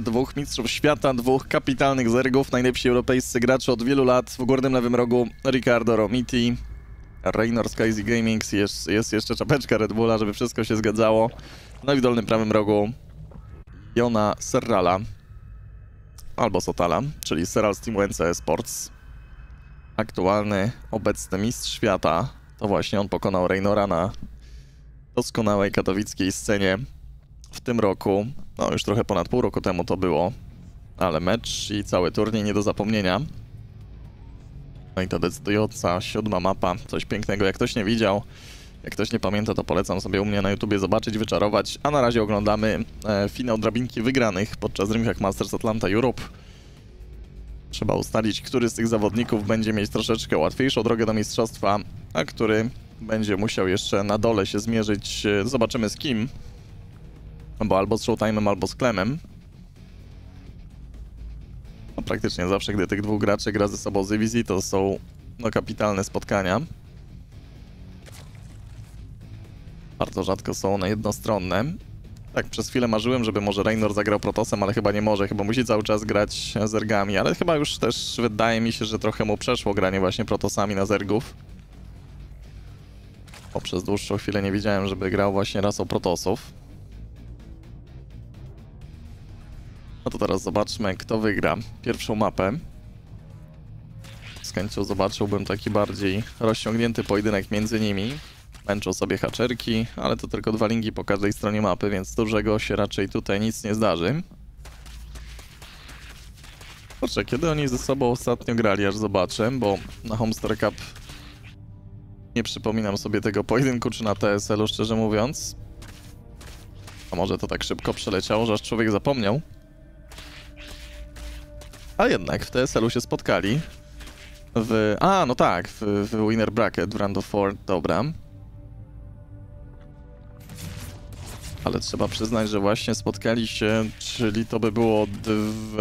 dwóch mistrzów świata, dwóch kapitalnych zergów, najlepsi europejscy gracze od wielu lat. W górnym lewym rogu Ricardo Romiti, Reynor z Crazy Gaming, jest jeszcze czapeczka Red Bulla, żeby wszystko się zgadzało. No i w dolnym prawym rogu Jona Serrala, albo Sotala, czyli Serral z Teamu NCE Sports. Aktualny, obecny mistrz świata, to właśnie on pokonał Reynora na doskonałej katowickiej scenie w tym roku. No już trochę ponad pół roku temu to było, ale mecz i cały turniej nie do zapomnienia. No i ta decydująca 7. mapa, coś pięknego. Jak ktoś nie widział, jak ktoś nie pamięta, to polecam sobie u mnie na YouTubie zobaczyć, wyczarować. A na razie oglądamy finał drabinki wygranych podczas Dreamhack Masters Atlanta Europe. Trzeba ustalić, który z tych zawodników będzie mieć troszeczkę łatwiejszą drogę do mistrzostwa, a który będzie musiał jeszcze na dole się zmierzyć. Zobaczymy z kim, bo albo z Showtime'em, albo z Klemem. No, praktycznie zawsze, gdy tych dwóch graczy gra ze sobą ZvZ, to są no, kapitalne spotkania. Bardzo rzadko są one jednostronne. Tak, przez chwilę marzyłem, żeby może Reynor zagrał Protossem, ale chyba nie może. Chyba musi cały czas grać Zergami, ale chyba już też wydaje mi się, że trochę mu przeszło granie właśnie Protossami na Zergów. Bo przez dłuższą chwilę nie widziałem, żeby grał właśnie rasą Protossów. No to teraz zobaczmy, kto wygra pierwszą mapę. Z chęcią zobaczyłbym taki bardziej rozciągnięty pojedynek między nimi. Męczą sobie haczerki, ale to tylko dwa linki po każdej stronie mapy, więc dużego się raczej tutaj nic nie zdarzy. Patrzę, kiedy oni ze sobą ostatnio grali, aż zobaczę, bo na Homestar Cup nie przypominam sobie tego pojedynku, czy na TSL-u, szczerze mówiąc. A może to tak szybko przeleciało, że aż człowiek zapomniał. A jednak w TSL-u się spotkali. No tak, w Winner Bracket, w Round of Four, dobra. Ale trzeba przyznać, że właśnie spotkali się, czyli to by było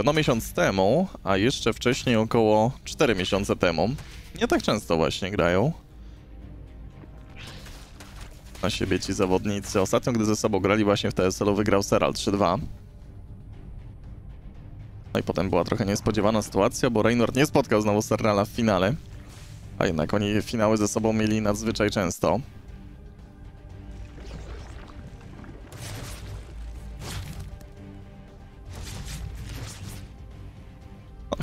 no miesiąc temu, a jeszcze wcześniej około 4 miesiące temu. Nie tak często właśnie grają na siebie ci zawodnicy. Ostatnio, gdy ze sobą grali właśnie w TSL-u, wygrał Serral 3-2. No i potem była trochę niespodziewana sytuacja, bo Reynor nie spotkał znowu Serrala w finale. A jednak oni finały ze sobą mieli nadzwyczaj często.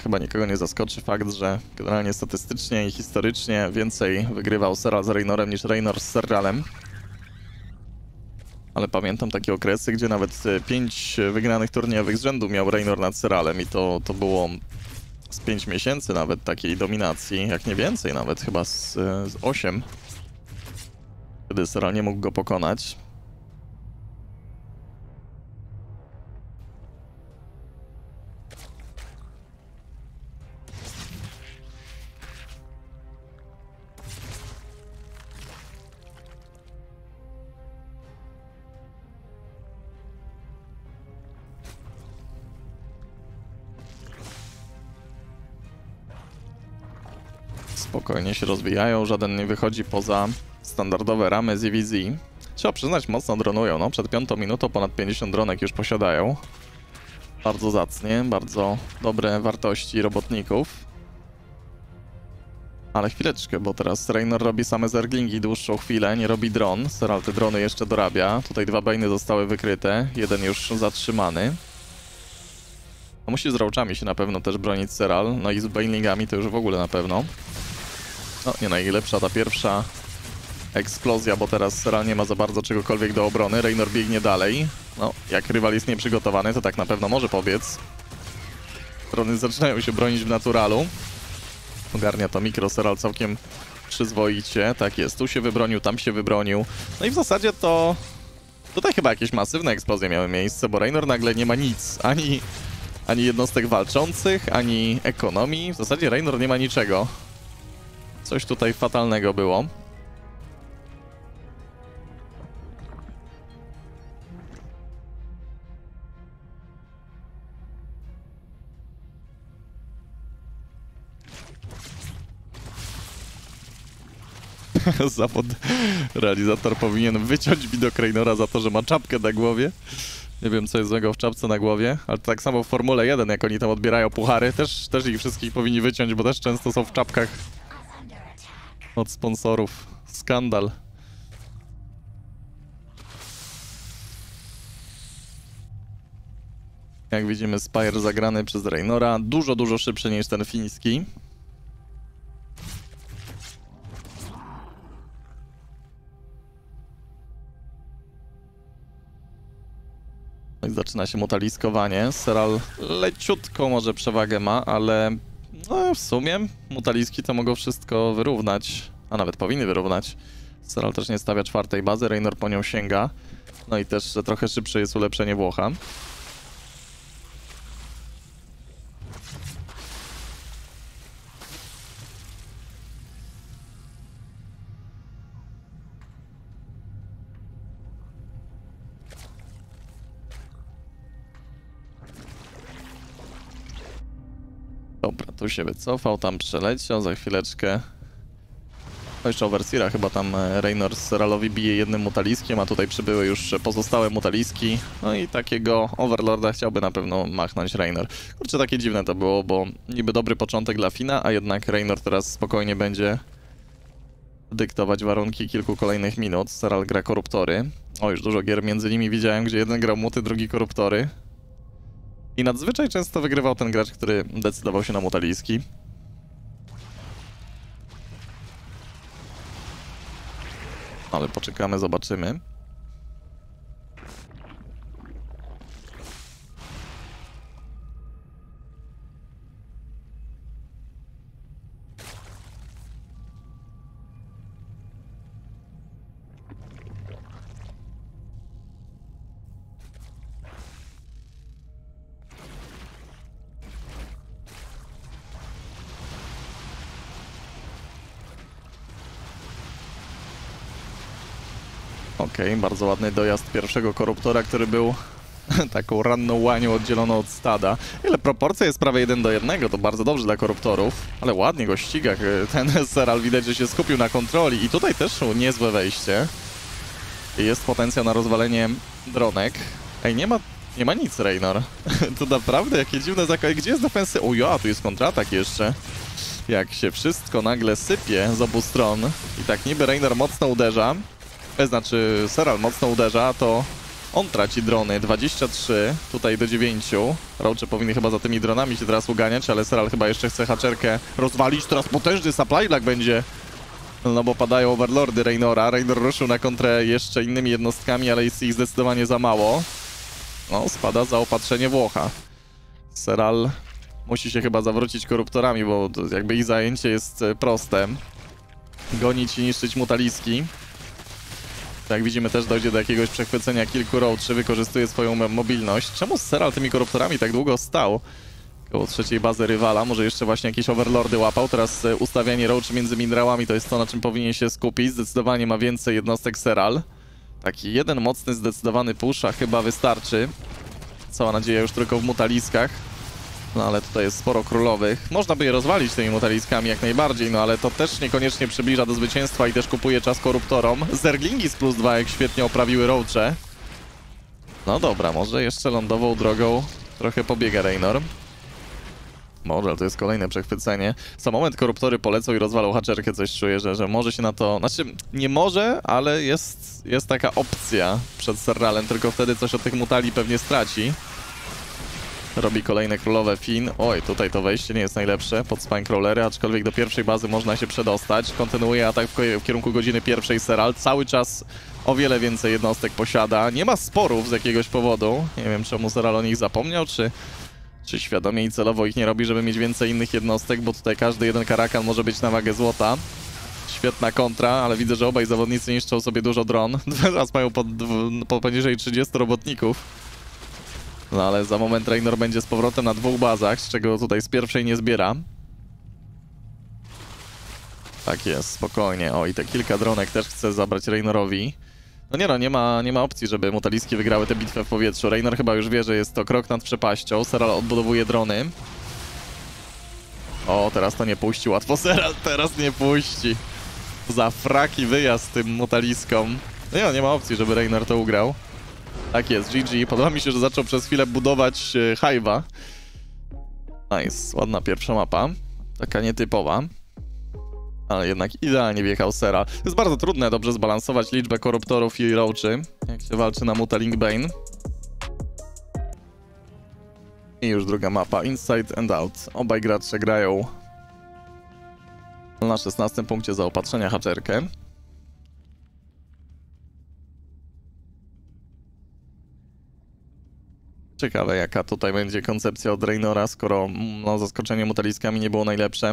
Chyba nikogo nie zaskoczy fakt, że generalnie statystycznie i historycznie więcej wygrywał Serral z Reynorem niż Reynor z Serralem. Ale pamiętam takie okresy, gdzie nawet 5 wygranych turniejowych z rzędu miał Reynor nad Serralem i to było z 5 miesięcy nawet takiej dominacji, jak nie więcej nawet, chyba z 8. Wtedy Serral nie mógł go pokonać. Spokojnie się rozwijają, żaden nie wychodzi poza standardowe ramy ZvZ. Trzeba przyznać, mocno dronują, no przed 5 minutą ponad 50 dronek już posiadają. Bardzo zacnie, bardzo dobre wartości robotników. Ale chwileczkę, bo teraz Reynor robi same zerglingi dłuższą chwilę, nie robi dron. Serral te drony jeszcze dorabia, tutaj 2 bane'y zostały wykryte, jeden już zatrzymany. No, musi z Roachami się na pewno też bronić Serral, no i z Banelingami to już w ogóle na pewno. No, nie najlepsza ta pierwsza eksplozja, bo teraz Serral nie ma za bardzo czegokolwiek do obrony. Reynor biegnie dalej. No, jak rywal jest nieprzygotowany, to tak na pewno może powiedz. Strony zaczynają się bronić w naturalu. Ogarnia to mikro Serral całkiem przyzwoicie. Tak jest, tu się wybronił, tam się wybronił. No i w zasadzie to... Tutaj chyba jakieś masywne eksplozje miały miejsce, bo Reynor nagle nie ma nic. Ani jednostek walczących, ani ekonomii. W zasadzie Reynor nie ma niczego. Coś tutaj fatalnego było. Zawod realizator powinien wyciąć widok Reynora za to, że ma czapkę na głowie. Nie wiem, co jest złego w czapce na głowie, ale tak samo w Formule 1, jak oni tam odbierają puchary, też ich wszystkich powinni wyciąć, bo też często są w czapkach od sponsorów. Skandal. Jak widzimy, Spire zagrany przez Reynora. Dużo, dużo szybszy niż ten fiński. No i zaczyna się mutaliskowanie. Serral leciutko może przewagę ma, ale no w sumie mutaliski to mogą wszystko wyrównać. A nawet powinny wyrównać. Serral też nie stawia czwartej bazy, Reynor po nią sięga. No i też, że trochę szybsze jest ulepszenie Włocha. Dobra, tu się wycofał, tam przeleciał, za chwileczkę. No jeszcze Overseera chyba tam Reynor Serralowi bije jednym mutaliskiem, a tutaj przybyły już pozostałe mutaliski. No i takiego Overlorda chciałby na pewno machnąć Reynor. Kurczę, takie dziwne to było, bo niby dobry początek dla Fina, a jednak Reynor teraz spokojnie będzie dyktować warunki kilku kolejnych minut. Serral gra koruptory. O, już dużo gier między nimi widziałem, gdzie jeden grał muty, drugi koruptory. I nadzwyczaj często wygrywał ten gracz, który decydował się na mutaliski. Ale poczekamy, zobaczymy. Okej, bardzo ładny dojazd pierwszego koruptora, który był taką ranną łanią oddzieloną od stada. Ile proporcja jest prawie 1:1, to bardzo dobrze dla koruptorów, ale ładnie go ściga. Ten Serral widać, że się skupił na kontroli i tutaj też niezłe wejście. Jest potencjał na rozwalenie dronek. Ej, nie ma nic, Reynor. To naprawdę jakie dziwne zakończenie. Gdzie jest defensy? O ja, tu jest kontratak jeszcze. Jak się wszystko nagle sypie z obu stron i tak niby Reynor mocno uderza. Znaczy, Serral mocno uderza, to on traci drony. 23, tutaj do 9. Roache powinny chyba za tymi dronami się teraz uganiać, ale Serral chyba jeszcze chce Hatcherkę rozwalić. Teraz potężny supply lag będzie. No bo padają Overlordy Reynora. Reynor ruszył na kontrę jeszcze innymi jednostkami, ale jest ich zdecydowanie za mało. No, spada zaopatrzenie Włocha. Serral musi się chyba zawrócić koruptorami, bo jakby ich zajęcie jest proste. Gonić i niszczyć mutaliski. Jak widzimy, też dojdzie do jakiegoś przechwycenia kilku Roach, wykorzystuje swoją mobilność. Czemu Serral tymi koruptorami tak długo stał? Koło trzeciej bazy rywala, może jeszcze właśnie jakieś Overlordy łapał. Teraz ustawianie Roach między minerałami to jest to, na czym powinien się skupić. Zdecydowanie ma więcej jednostek Serral. Taki jeden mocny, zdecydowany push, a chyba wystarczy. Cała nadzieja już tylko w mutaliskach. No ale tutaj jest sporo królowych. Można by je rozwalić tymi mutaliskami jak najbardziej, no ale to też niekoniecznie przybliża do zwycięstwa i też kupuje czas koruptorom. Zerglingi z +2 jak świetnie oprawiły Roache. No dobra, może jeszcze lądową drogą trochę pobiega Reynor. Może, ale to jest kolejne przechwycenie. Za moment koruptory polecą i rozwalą Hatcherkę, coś czuję, że może się na to... Znaczy, nie może, ale jest taka opcja przed Serralem, tylko wtedy coś od tych mutali pewnie straci. Robi kolejne królowe Fin. Oj, tutaj to wejście nie jest najlepsze pod Spine Crawlery, aczkolwiek do pierwszej bazy można się przedostać. Kontynuuje atak w kierunku godziny pierwszej Serral. Cały czas o wiele więcej jednostek posiada. Nie ma sporów z jakiegoś powodu. Nie wiem, czemu Serral o nich zapomniał, czy świadomie i celowo ich nie robi, żeby mieć więcej innych jednostek, bo tutaj każdy jeden karakan może być na wagę złota. Świetna kontra, ale widzę, że obaj zawodnicy niszczą sobie dużo dron. Teraz mają po poniżej 30 robotników. No ale za moment Reynor będzie z powrotem na dwóch bazach, z czego tutaj z pierwszej nie zbiera. Tak jest, spokojnie. O, i te kilka dronek też chce zabrać Reynorowi. No nie no, nie ma opcji, żeby mutaliski wygrały tę bitwę w powietrzu. Reynor chyba już wie, że jest to krok nad przepaścią. Serral odbudowuje drony. O, teraz to nie puści łatwo. Serral teraz nie puści. Za fraki wyjazd tym mutaliskom. No nie ma opcji, żeby Reynor to ugrał. Tak jest, GG. Podoba mi się, że zaczął przez chwilę budować Hive'a. Nice, ładna pierwsza mapa. Taka nietypowa. Ale jednak idealnie wjechał Serral. Jest bardzo trudne dobrze zbalansować liczbę koruptorów i roachy, jak się walczy na Mutalisk Bane. I już druga mapa, Inside and Out. Obaj gracze grają na 16 punkcie zaopatrzenia Hatcherkę. Ciekawe, jaka tutaj będzie koncepcja od Reynora, skoro no, zaskoczenie Mutaliskami nie było najlepsze.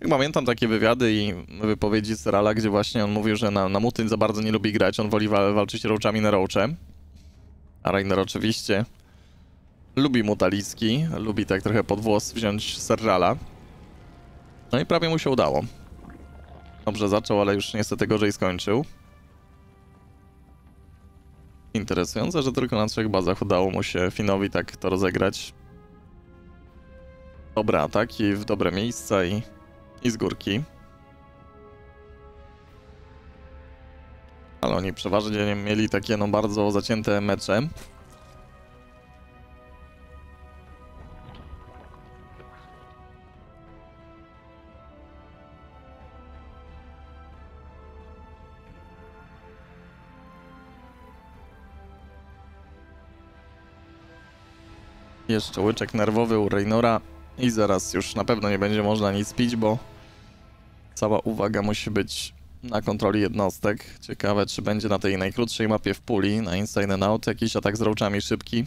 Jak pamiętam takie wywiady i wypowiedzi Serrala, gdzie właśnie on mówił, że na Muty za bardzo nie lubi grać, on woli walczyć roachami na roache. A Reynor oczywiście lubi Mutaliski, lubi tak trochę pod włos wziąć Serrala. No i prawie mu się udało. Dobrze zaczął, ale już niestety gorzej skończył. Interesujące, że tylko na 3 bazach udało mu się Finowi tak to rozegrać. Dobre ataki w dobre miejsca i z górki. Ale oni przeważnie mieli takie no bardzo zacięte mecze. Jeszcze łyczek nerwowy u Reynora i zaraz już na pewno nie będzie można nic pić, bo cała uwaga musi być na kontroli jednostek. Ciekawe, czy będzie na tej najkrótszej mapie w puli, na Inside and Out, jakiś atak z roachami szybki.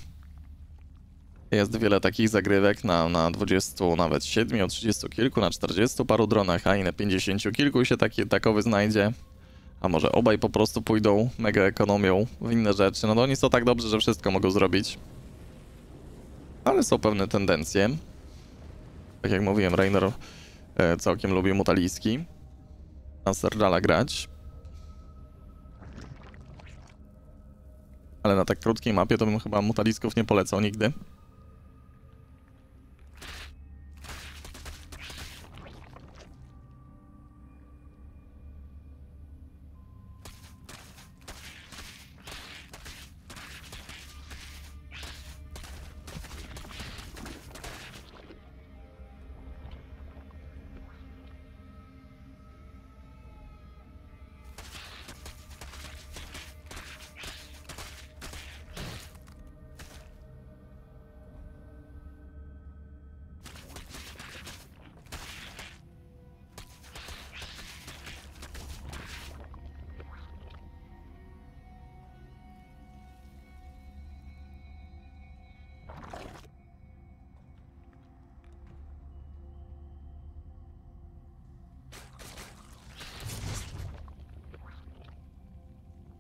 Jest wiele takich zagrywek na 20, nawet 7, 30 kilku, na 40 paru dronach, a i na 50 kilku się takowy znajdzie. A może obaj po prostu pójdą mega ekonomią w inne rzeczy. No to oni są tak dobrze, że wszystko mogą zrobić. Ale są pewne tendencje. Tak jak mówiłem, Reynor całkiem lubi Mutaliski. Na Serrala grać. Ale na tak krótkiej mapie to bym chyba Mutalisków nie polecał nigdy.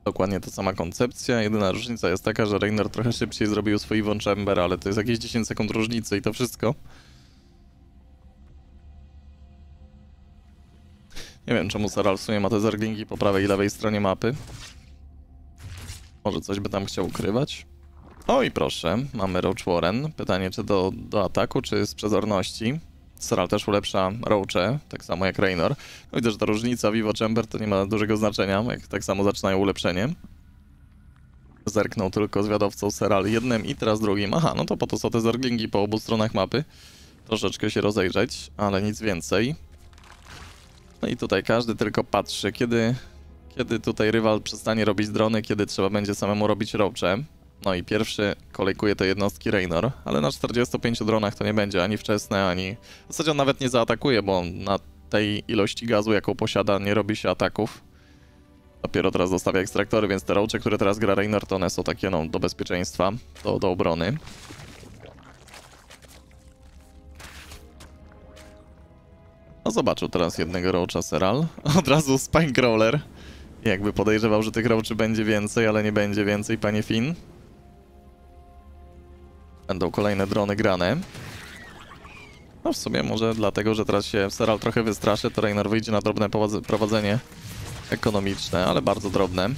Dokładnie ta sama koncepcja, jedyna różnica jest taka, że Reynor trochę szybciej zrobił swój Event Chamber, ale to jest jakieś 10 sekund różnicy i to wszystko. Nie wiem, czemu Serral w sumie ma te zerglingi po prawej i lewej stronie mapy. Może coś by tam chciał ukrywać? O i proszę, mamy Roach Warren. Pytanie, czy do ataku, czy z przezorności. Serral też ulepsza roache, tak samo jak Reynor. Widzę, że ta różnica Vivo Chamber to nie ma dużego znaczenia, jak tak samo zaczynają ulepszenie. Zerknął tylko zwiadowcą Serral jednym i teraz drugim. Aha, no to po to są te zerglingi po obu stronach mapy. Troszeczkę się rozejrzeć, ale nic więcej. No i tutaj każdy tylko patrzy, kiedy tutaj rywal przestanie robić drony, kiedy trzeba będzie samemu robić roache. No i pierwszy kolejkuje te jednostki Reynor, ale na 45 dronach to nie będzie ani wczesne, ani... W zasadzie on nawet nie zaatakuje, bo na tej ilości gazu, jaką posiada, nie robi się ataków. Dopiero teraz dostawia ekstraktory, więc te roache, które teraz gra Reynor, to one są takie no, do bezpieczeństwa, do obrony. No zobaczył teraz jednego roacha Serral, od razu Spine Crawler. Jakby podejrzewał, że tych roaczy będzie więcej, ale nie będzie więcej, panie Finn. Będą kolejne drony grane. No w sumie może dlatego, że teraz się Serral trochę wystraszy, to Reynor wyjdzie na drobne prowadzenie ekonomiczne, ale bardzo drobne.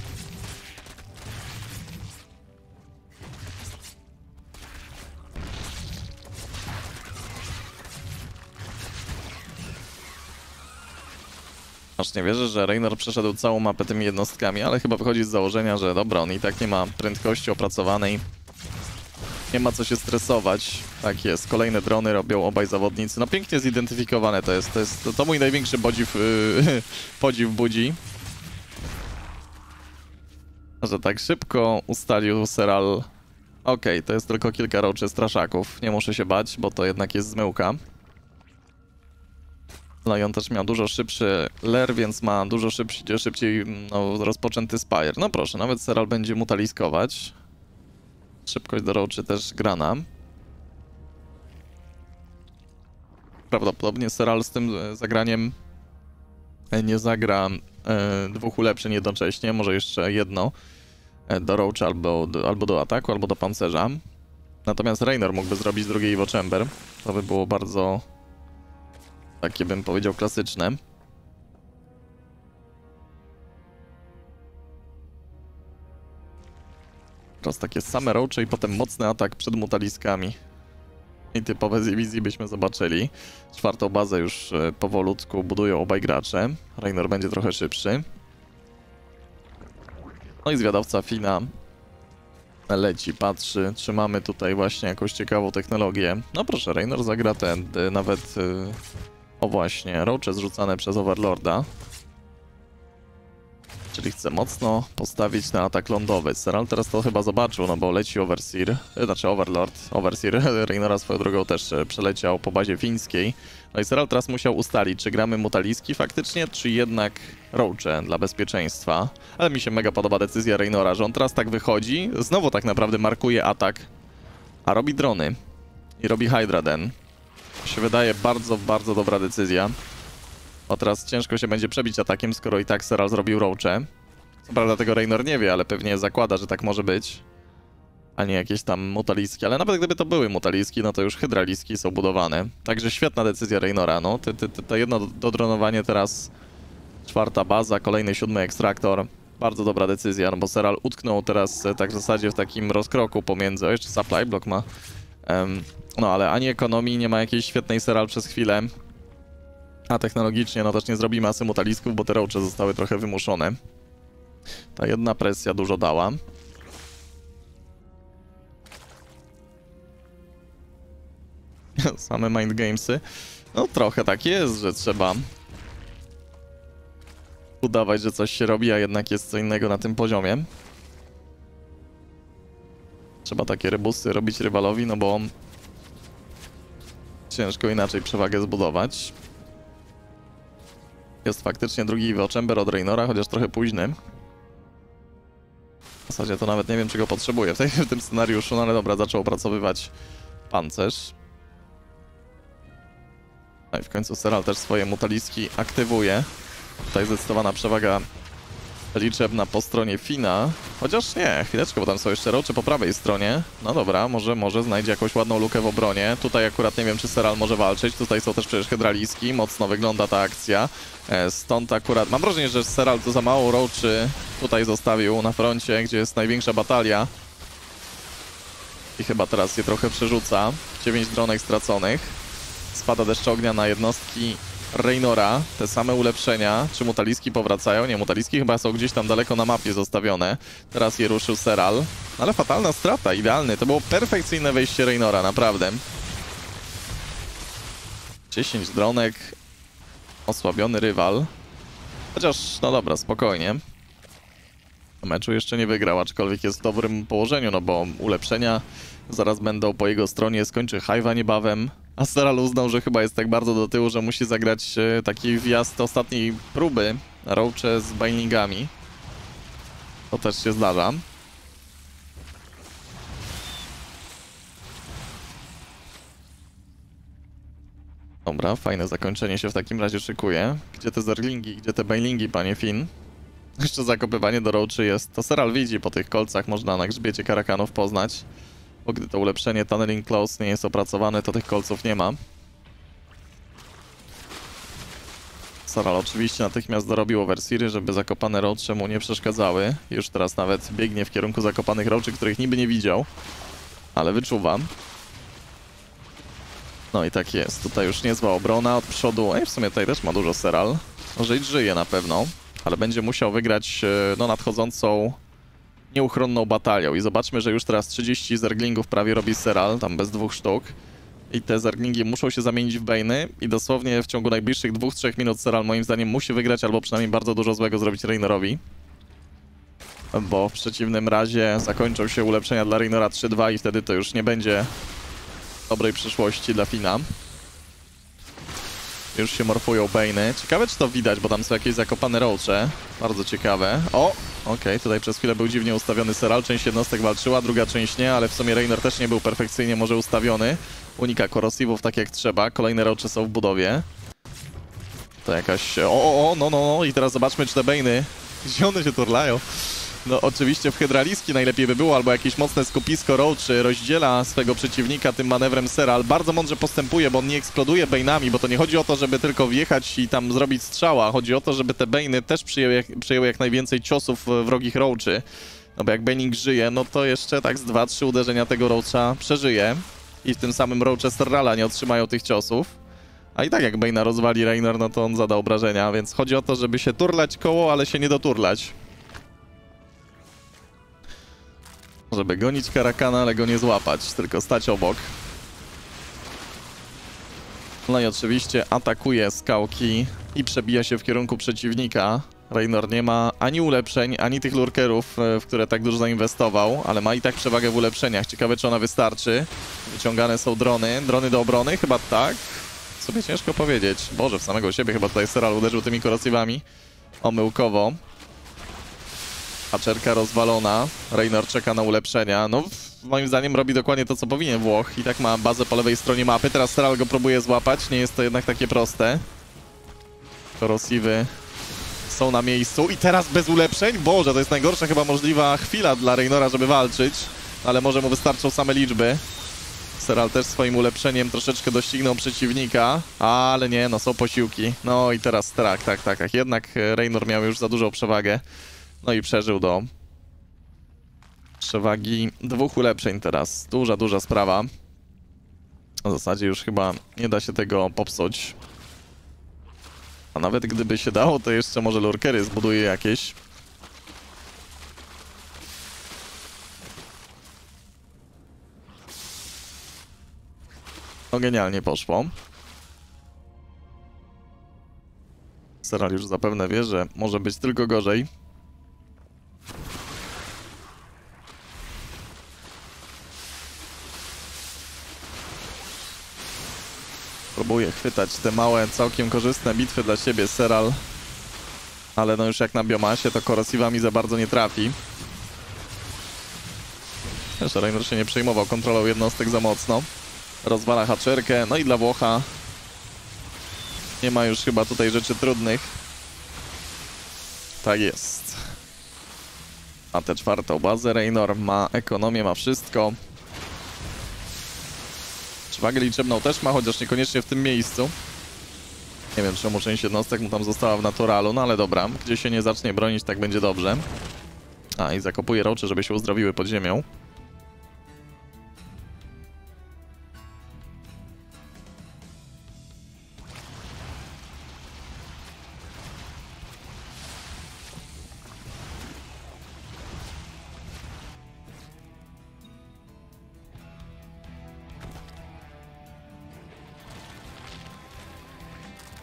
Aż nie wierzę, że Reynor przeszedł całą mapę tymi jednostkami, ale chyba wychodzi z założenia, że dobra, on i tak nie ma prędkości opracowanej. Nie ma co się stresować. Tak jest, kolejne drony robią obaj zawodnicy. No pięknie zidentyfikowane to jest. To mój największy podziw budzi. Że tak szybko ustalił Serral. Okej, to jest tylko kilka roczy straszaków. Nie muszę się bać, bo to jednak jest zmyłka. No i on też miał dużo szybszy Lair, więc ma dużo szybciej rozpoczęty Spire. No proszę, nawet Serral będzie mutaliskować. Szybkość do Roachy też grana. Prawdopodobnie Serral z tym zagraniem nie zagra dwóch ulepszeń jednocześnie. Może jeszcze jedno do Roachy albo do ataku, albo do pancerza. Natomiast Reynor mógłby zrobić drugie Evo Chamber. To by było bardzo... takie bym powiedział klasyczne. Teraz takie same roache i potem mocny atak przed mutaliskami. I typowe ZvZ byśmy zobaczyli. Czwartą bazę już powolutku budują obaj gracze. Reynor będzie trochę szybszy. No i zwiadowca Fina leci, patrzy. Trzymamy tutaj właśnie jakąś ciekawą technologię. No proszę, Reynor zagra ten nawet... O właśnie, roache zrzucane przez Overlorda. Czyli chce mocno postawić na atak lądowy. Serral teraz to chyba zobaczył, no bo leci Overseer, znaczy Overlord. Overseer Reynora swoją drogą też przeleciał po bazie fińskiej. No i Serral teraz musiał ustalić, czy gramy mutaliski faktycznie, czy jednak roache dla bezpieczeństwa. Ale mi się mega podoba decyzja Reynora, że on teraz tak wychodzi, znowu tak naprawdę markuje atak, a robi drony i robi Hydraden. Się wydaje bardzo dobra decyzja. Bo teraz ciężko się będzie przebić atakiem, skoro i tak Serral zrobił roache. Co prawda tego Reynor nie wie, ale pewnie zakłada, że tak może być. A nie jakieś tam mutaliski, ale nawet gdyby to były mutaliski, no to już hydraliski są budowane. Także świetna decyzja Reynora, no. To jedno dodronowanie teraz, czwarta baza, kolejny siódmy ekstraktor. Bardzo dobra decyzja, no bo Serral utknął teraz tak w zasadzie w takim rozkroku pomiędzy... O, jeszcze supply block ma... No ale ani ekonomii nie ma jakiejś świetnej Serral przez chwilę. A technologicznie no też nie zrobi masy mutalisków, bo te roache zostały trochę wymuszone. Ta jedna presja dużo dała. Same mind gamesy. No trochę tak jest, że trzeba udawać, że coś się robi, a jednak jest co innego na tym poziomie. Trzeba takie rebusy robić rywalowi, no bo ciężko inaczej przewagę zbudować. Jest faktycznie drugi Evo Chamber od Reynora, chociaż trochę późny. W zasadzie to nawet nie wiem, czego potrzebuję w tym scenariuszu, no ale dobra, zaczął opracowywać pancerz. No i w końcu Serral też swoje mutaliski aktywuje. Tutaj zdecydowana przewaga liczebna po stronie Fina. Chociaż nie, chwileczkę, bo tam są jeszcze roache po prawej stronie. No dobra, może znajdzie jakąś ładną lukę w obronie. Tutaj akurat nie wiem, czy Serral może walczyć. Tutaj są też przecież hydraliski. Mocno wygląda ta akcja. Stąd akurat... Mam wrażenie, że Serral to za mało roache tutaj zostawił na froncie, gdzie jest największa batalia. I chyba teraz je trochę przerzuca. 9 dronek straconych. Spada deszcz ognia na jednostki Reynora, te same ulepszenia. Czy mutaliski powracają? Nie, mutaliski chyba są gdzieś tam daleko na mapie zostawione. Teraz je ruszył Serral. Ale fatalna strata, idealny. To było perfekcyjne wejście Reynora, naprawdę. 10 dronek. Osłabiony rywal. Chociaż, no dobra, spokojnie. Meczu jeszcze nie wygrał, aczkolwiek jest w dobrym położeniu, no bo ulepszenia zaraz będą po jego stronie. Skończy Hive'a niebawem. A Serral uznał, że chyba jest tak bardzo do tyłu, że musi zagrać taki wjazd ostatniej próby. Roache z Banelingami. To też się zdarza. Dobra, fajne zakończenie się w takim razie szykuje. Gdzie te zerglingi, gdzie te Banelingi, panie Finn? Jeszcze zakopywanie do roache jest. To Serral widzi po tych kolcach, można na grzbiecie karakanów poznać. Bo gdy to ulepszenie Tunneling Close nie jest opracowane, to tych kolców nie ma. Serral oczywiście natychmiast dorobił Overseery, żeby zakopane roache mu nie przeszkadzały. Już teraz nawet biegnie w kierunku zakopanych roache, których niby nie widział. Ale wyczuwam. No i tak jest. Tutaj już niezła obrona od przodu. W sumie tutaj też ma dużo Serral. Może żyje na pewno, ale będzie musiał wygrać no, nadchodzącą nieuchronną batalią. I zobaczmy, że już teraz 30 zerglingów prawie robi Serral, tam bez dwóch sztuk. I te zerglingi muszą się zamienić w Bane'y i dosłownie w ciągu najbliższych 2-3 minut Serral moim zdaniem musi wygrać, albo przynajmniej bardzo dużo złego zrobić Reynorowi. Bo w przeciwnym razie zakończą się ulepszenia dla Reynora 3-2 i wtedy to już nie będzie dobrej przyszłości dla Fina. Już się morfują Bane'y. Ciekawe, czy to widać, bo tam są jakieś zakopane Roache. Bardzo ciekawe. O! Okej, tutaj przez chwilę był dziwnie ustawiony Serral. Część jednostek walczyła, druga część nie, ale w sumie Reynor też nie był perfekcyjnie może ustawiony. Unika korosivów tak jak trzeba. Kolejne Roache są w budowie. To jakaś... O, no. I teraz zobaczmy, czy te Bane'y... Gdzie one się turlają? No oczywiście w Hydraliski najlepiej by było, albo jakieś mocne skupisko Roache rozdziela swego przeciwnika tym manewrem Serral. Bardzo mądrze postępuje, bo on nie eksploduje Bane'ami, bo to nie chodzi o to, żeby tylko wjechać i tam zrobić strzała. Chodzi o to, żeby te Bane'y też przyjęły jak najwięcej ciosów wrogich Roache. No bo jak Baneling żyje, no to jeszcze tak z 2-3 uderzenia tego Roacha przeżyje. I w tym samym Roache Serrala nie otrzymają tych ciosów. A i tak jak Bane'a rozwali Reynor, no to on zada obrażenia, więc chodzi o to, żeby się turlać koło, ale się nie doturlać. Żeby gonić Karakana, ale go nie złapać, tylko stać obok. No i oczywiście atakuje skałki i przebija się w kierunku przeciwnika. Reynor nie ma ani ulepszeń, ani tych lurkerów, w które tak dużo zainwestował, ale ma i tak przewagę w ulepszeniach. Ciekawe, czy ona wystarczy. Wyciągane są drony. Drony do obrony? Chyba tak. Sobie ciężko powiedzieć. Boże, w samego siebie chyba tutaj Serral uderzył tymi korosywami omyłkowo. Hatcherka rozwalona. Reynor czeka na ulepszenia. No, moim zdaniem robi dokładnie to, co powinien Włoch. I tak ma bazę po lewej stronie mapy. Teraz Serral go próbuje złapać. Nie jest to jednak takie proste. Korosiwy są na miejscu. I teraz bez ulepszeń? Boże, to jest najgorsza chyba możliwa chwila dla Reynora, żeby walczyć. Ale może mu wystarczą same liczby. Serral też swoim ulepszeniem troszeczkę doścignął przeciwnika, ale nie, no są posiłki. No i teraz tak. Jednak Reynor miał już za dużą przewagę. No i przeżył do przewagi dwóch ulepszeń teraz. Duża sprawa. W zasadzie już chyba nie da się tego popsuć. A nawet gdyby się dało, to jeszcze może lurkery zbuduje jakieś. No genialnie poszło. Serral już zapewne wie, że może być tylko gorzej. Próbuje chwytać te małe, całkiem korzystne bitwy dla siebie Serral. Ale no już jak na biomasie, to korosivami za bardzo nie trafi. Jeszcze Reynor się nie przejmował kontrolą jednostek za mocno. Rozwala Hatcherkę, no i dla Włocha nie ma już chyba tutaj rzeczy trudnych. Tak jest. Ma tę czwartą bazę, Reynor ma ekonomię, ma wszystko. Przewagę liczebną też ma, chociaż niekoniecznie w tym miejscu. Nie wiem, czemu część jednostek mu tam została w naturalu, no ale dobra. Gdzie się nie zacznie bronić, tak będzie dobrze. A, i zakopuje Roache, żeby się uzdrowiły pod ziemią.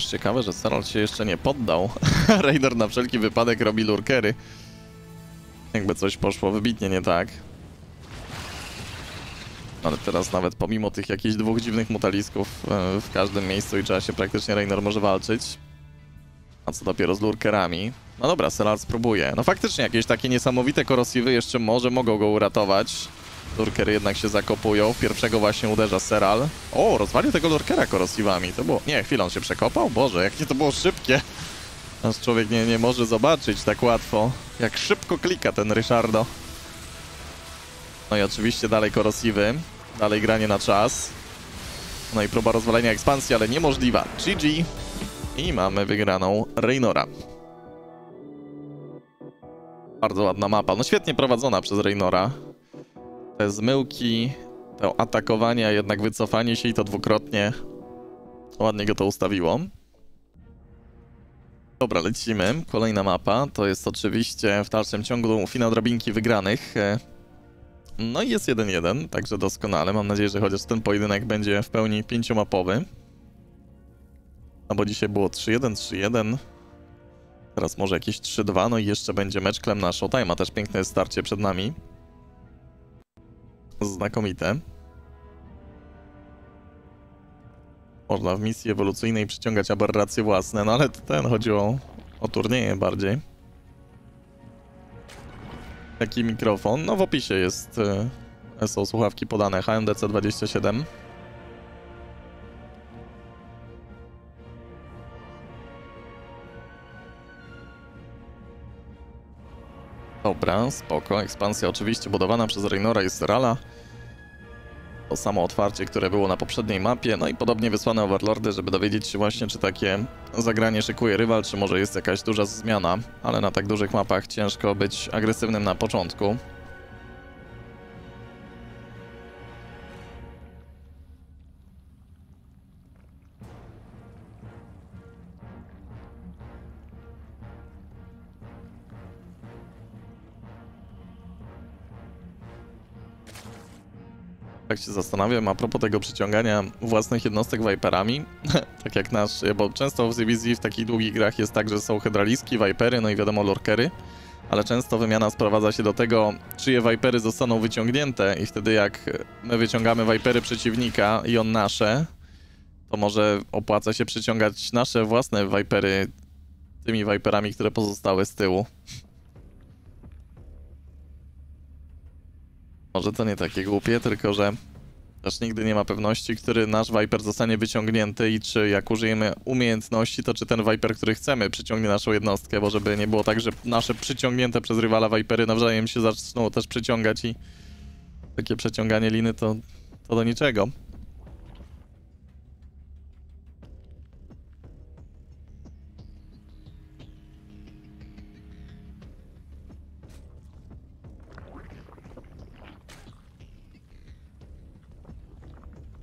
Ciekawe, że Serral się jeszcze nie poddał. Reynor na wszelki wypadek robi lurkery. Jakby coś poszło wybitnie nie tak. Ale teraz nawet pomimo tych jakichś dwóch dziwnych mutalisków w każdym miejscu i czasie praktycznie Reynor może walczyć. A co dopiero z lurkerami. No dobra, Serral spróbuje. No faktycznie jakieś takie niesamowite korosiwy jeszcze może mogą go uratować. Lurkery jednak się zakopują. Pierwszego właśnie uderza Serral. O, rozwalił tego lurkera korosivami. To było... Nie, chwilę on się przekopał. Boże, jakie to było szybkie. Aż człowiek nie może zobaczyć tak łatwo. Jak szybko klika ten Ricardo. No i oczywiście dalej korosiwy. Dalej granie na czas. No i próba rozwalenia ekspansji, ale niemożliwa. GG. I mamy wygraną Reynora. Bardzo ładna mapa. No świetnie prowadzona przez Reynora. Te zmyłki, to atakowanie, a jednak wycofanie się i to dwukrotnie. Ładnie go to ustawiło. Dobra, lecimy. Kolejna mapa. To jest oczywiście w dalszym ciągu finał drabinki wygranych. No i jest 1-1, także doskonale. Mam nadzieję, że chociaż ten pojedynek będzie w pełni pięciomapowy. No bo dzisiaj było 3-1, 3-1. Teraz może jakieś 3-2, no i jeszcze będzie mecz klem na Showtime'a. Też piękne starcie przed nami. Znakomite. Można w misji ewolucyjnej przyciągać aberracje własne, no ale ten chodziło o turnieje bardziej. Taki mikrofon, no w opisie jest, są słuchawki podane, HMDC 27. Dobra, spoko. Ekspansja oczywiście budowana przez Reynora i Serrala. To samo otwarcie, które było na poprzedniej mapie. No i podobnie wysłane Overlordy, żeby dowiedzieć się właśnie, czy takie zagranie szykuje rywal, czy może jest jakaś duża zmiana. Ale na tak dużych mapach ciężko być agresywnym na początku. Tak się zastanawiam, a propos tego przyciągania własnych jednostek Viperami, tak jak nasz, bo często w ZvZ w takich długich grach jest tak, że są Hydraliski, Vipery, no i wiadomo Lurkery, ale często wymiana sprowadza się do tego, czyje Vipery zostaną wyciągnięte i wtedy jak my wyciągamy Vipery przeciwnika i on nasze, to może opłaca się przyciągać nasze własne Vipery tymi Viperami, które pozostały z tyłu. Może to nie takie głupie, tylko że też nigdy nie ma pewności, który nasz Viper zostanie wyciągnięty i czy jak użyjemy umiejętności, to czy ten Viper, który chcemy, przyciągnie naszą jednostkę, bo żeby nie było tak, że nasze przyciągnięte przez rywala Vipery nawzajem się zaczną też przyciągać i takie przeciąganie liny to do niczego.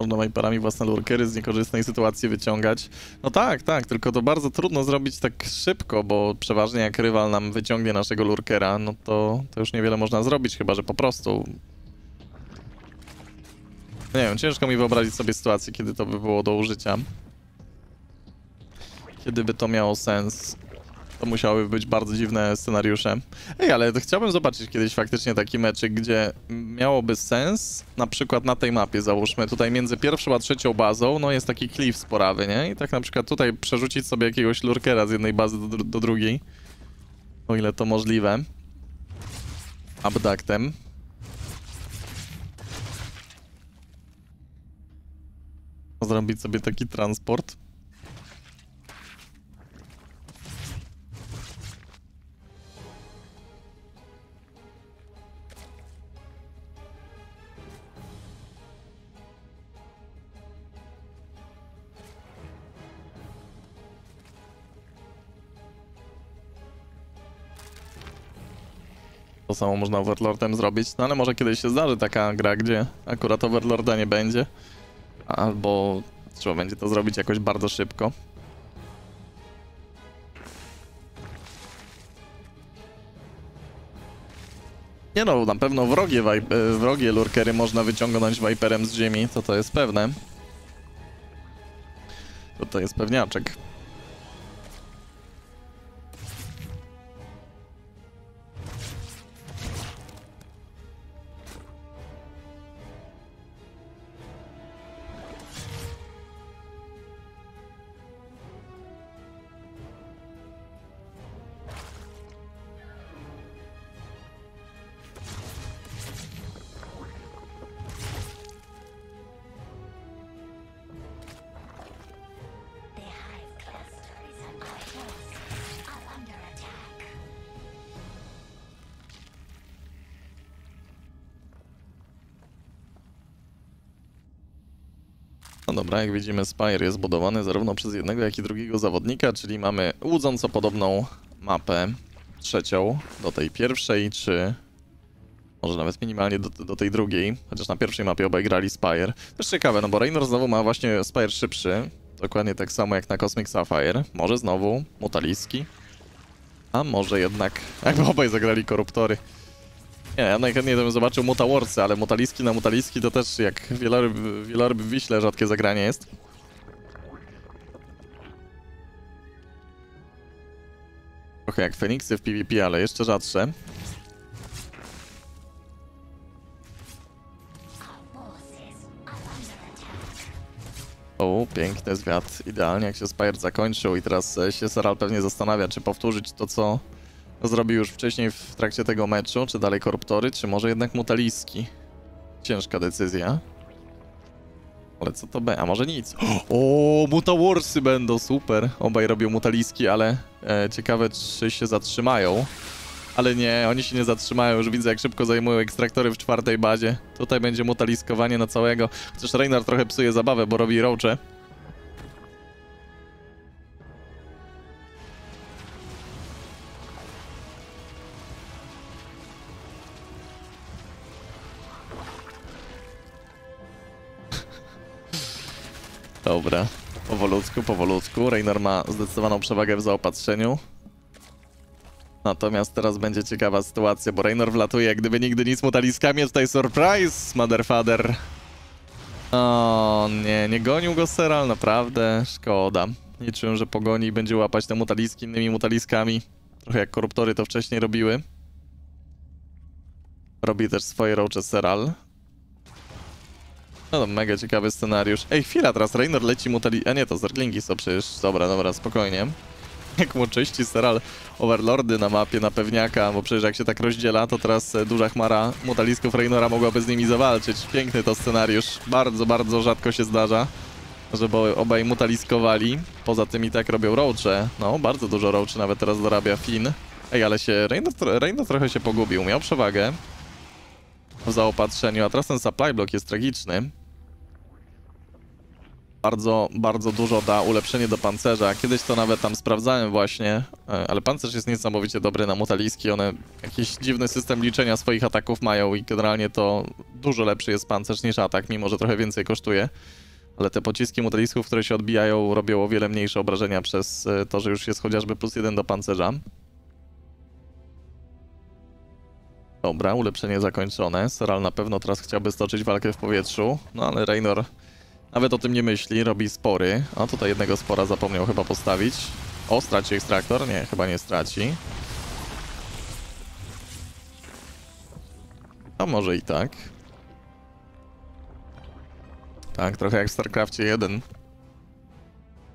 Można Viperami własne Lurkery z niekorzystnej sytuacji wyciągać. No tak, tak, tylko to bardzo trudno zrobić tak szybko, bo przeważnie jak rywal nam wyciągnie naszego Lurkera, no to już niewiele można zrobić, chyba że po prostu... Nie wiem, ciężko mi wyobrazić sobie sytuację, kiedy to by było do użycia. Kiedy by to miało sens. To musiałyby być bardzo dziwne scenariusze. Ej, ale chciałbym zobaczyć kiedyś faktycznie taki meczyk, gdzie miałoby sens, na przykład na tej mapie załóżmy, tutaj między pierwszą a trzecią bazą, no jest taki klif z porawy, nie? I tak na przykład tutaj przerzucić sobie jakiegoś Lurkera z jednej bazy do drugiej, o ile to możliwe. Abdaktem. Zrobić sobie taki transport. To samo można Overlordem zrobić, no ale może kiedyś się zdarzy taka gra, gdzie akurat Overlorda nie będzie. Albo trzeba będzie to zrobić jakoś bardzo szybko. Nie no, na pewno wrogie Lurkery można wyciągnąć Viperem z ziemi, to jest pewne. To jest pewniaczek. Dobra, jak widzimy, Spire jest budowany zarówno przez jednego, jak i drugiego zawodnika, czyli mamy łudząco podobną mapę trzecią do tej pierwszej, czy może nawet minimalnie do tej drugiej, chociaż na pierwszej mapie obaj grali Spire. Też ciekawe, no bo Reynor znowu ma właśnie Spire szybszy. Dokładnie tak samo jak na Cosmic Sapphire. Może znowu Mutaliski. A może jednak... Jakby obaj zagrali Korruptory. Nie, ja najchętniej bym zobaczył Mutaworcy, ale Mutaliski na Mutaliski to też jak wieloryb w Wiśle rzadkie zagranie jest. Trochę jak Feniksy w PvP, ale jeszcze rzadsze. O, piękny zwiat. Idealnie jak się Spire zakończył i teraz się Serral pewnie zastanawia, czy powtórzyć to, co zrobił już wcześniej w trakcie tego meczu, czy dalej Korruptory, czy może jednak Mutaliski. Ciężka decyzja. Ale co to będzie? A może nic. O, Mutaworsy będą, super. Obaj robią Mutaliski, ale ciekawe, czy się zatrzymają. Ale nie, oni się nie zatrzymają. Już widzę, jak szybko zajmują ekstraktory w czwartej bazie. Tutaj będzie mutaliskowanie na całego. Chociaż Reynor trochę psuje zabawę, bo robi roache. Dobra, powolutku, powolutku. Reynor ma zdecydowaną przewagę w zaopatrzeniu. Natomiast teraz będzie ciekawa sytuacja, bo Reynor wlatuje jak gdyby nigdy nic Mutaliskami, a tutaj surprise, motherfather. O nie, nie gonił go Serral, naprawdę szkoda. Liczyłem, że pogoni i będzie łapać te Mutaliski innymi Mutaliskami. Trochę jak Korruptory to wcześniej robiły. Robi też swoje roache Serral. No to mega ciekawy scenariusz. Ej, chwila, teraz Reynor leci Mutali... A nie, to Zerglingi są przecież. Dobra, dobra, spokojnie. Jak mu czyści Serral Overlordy na mapie na pewniaka, bo przecież jak się tak rozdziela, to teraz duża chmara Mutalisków Reynora mogłaby z nimi zawalczyć. Piękny to scenariusz. Bardzo, bardzo rzadko się zdarza, żeby obaj mutaliskowali. Poza tym i tak robią roache. No, bardzo dużo roache nawet teraz dorabia Finn. Ej, ale się... Reynor trochę się pogubił. Miał przewagę w zaopatrzeniu, a teraz ten supply block jest tragiczny. Bardzo, bardzo dużo da ulepszenie do pancerza. Kiedyś to nawet tam sprawdzałem właśnie, ale pancerz jest niesamowicie dobry na Mutaliski. One jakiś dziwny system liczenia swoich ataków mają i generalnie to dużo lepszy jest pancerz niż atak, mimo że trochę więcej kosztuje. Ale te pociski Mutalisków, które się odbijają, robią o wiele mniejsze obrażenia przez to, że już jest chociażby +1 do pancerza. Dobra, ulepszenie zakończone. Serral na pewno teraz chciałby stoczyć walkę w powietrzu, no ale Reynor... Nawet o tym nie myśli, robi spory. A tutaj jednego spora zapomniał chyba postawić. O, straci ekstraktor? Nie, chyba nie straci. A może i tak. Tak, trochę jak w StarCraftie 1.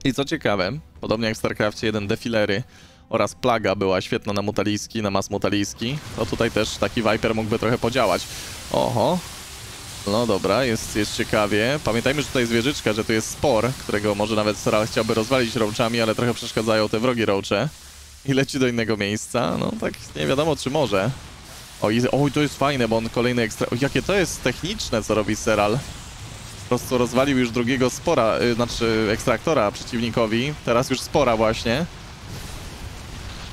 I co ciekawe, podobnie jak w StarCraftie 1 defilery oraz plaga była świetna na Mutaliski, na mas Mutaliski, to tutaj też taki Viper mógłby trochę podziałać. Oho. No dobra, jest ciekawie. Pamiętajmy, że tutaj jest wieżyczka, że tu jest spor, którego może nawet Serral chciałby rozwalić roachami, ale trochę przeszkadzają te wrogie roache. I leci do innego miejsca. No tak nie wiadomo, czy może. Oj, to jest fajne, bo on kolejny ekstra... O, jakie to jest techniczne, co robi Serral. Po prostu rozwalił już drugiego spora, znaczy ekstraktora przeciwnikowi. Teraz już spora właśnie.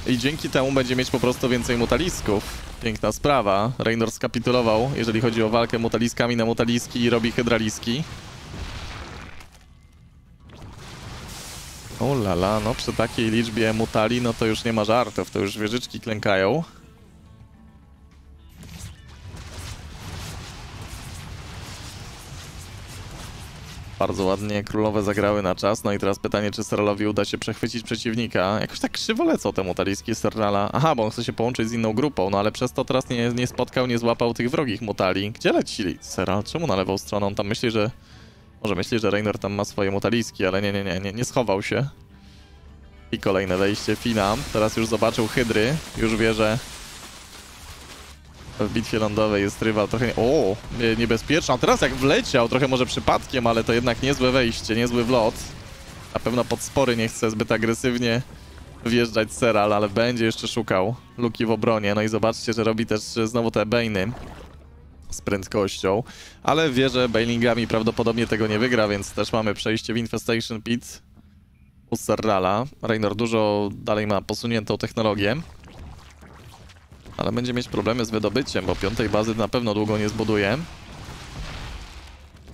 I dzięki temu będzie mieć po prostu więcej Mutalisków. Piękna sprawa. Reynor skapitulował, jeżeli chodzi o walkę Mutaliskami na Mutaliski i robi Hydraliski. O lala, no przy takiej liczbie Mutali, no to już nie ma żartów, to już wieżyczki klękają. Bardzo ładnie królowe zagrały na czas, no i teraz pytanie, czy Serralowi uda się przechwycić przeciwnika. Jakoś tak krzywo lecą te Mutaliski Serrala. Aha, bo on chce się połączyć z inną grupą, no ale przez to teraz nie złapał tych wrogich Mutali. Gdzie leci Serral? Czemu na lewą stronę? On tam myśli, że... Może myśli, że Reynor tam ma swoje Mutaliski, ale nie schował się. I kolejne wejście Fina. Teraz już zobaczył Hydry, już wie, że... W bitwie lądowej jest rywal trochę... O, niebezpieczna. Teraz jak wleciał, trochę może przypadkiem, ale to jednak niezłe wejście, niezły wlot. Na pewno pod spory nie chce zbyt agresywnie wjeżdżać Serral, ale będzie jeszcze szukał luki w obronie. No i zobaczcie, że robi też znowu te Bane'y z prędkością. Ale wie, że Banelingami prawdopodobnie tego nie wygra, więc też mamy przejście w Infestation Pit u Serrala. Reynor dużo dalej ma posuniętą technologię. Ale będzie mieć problemy z wydobyciem, bo piątej bazy na pewno długo nie zbuduje.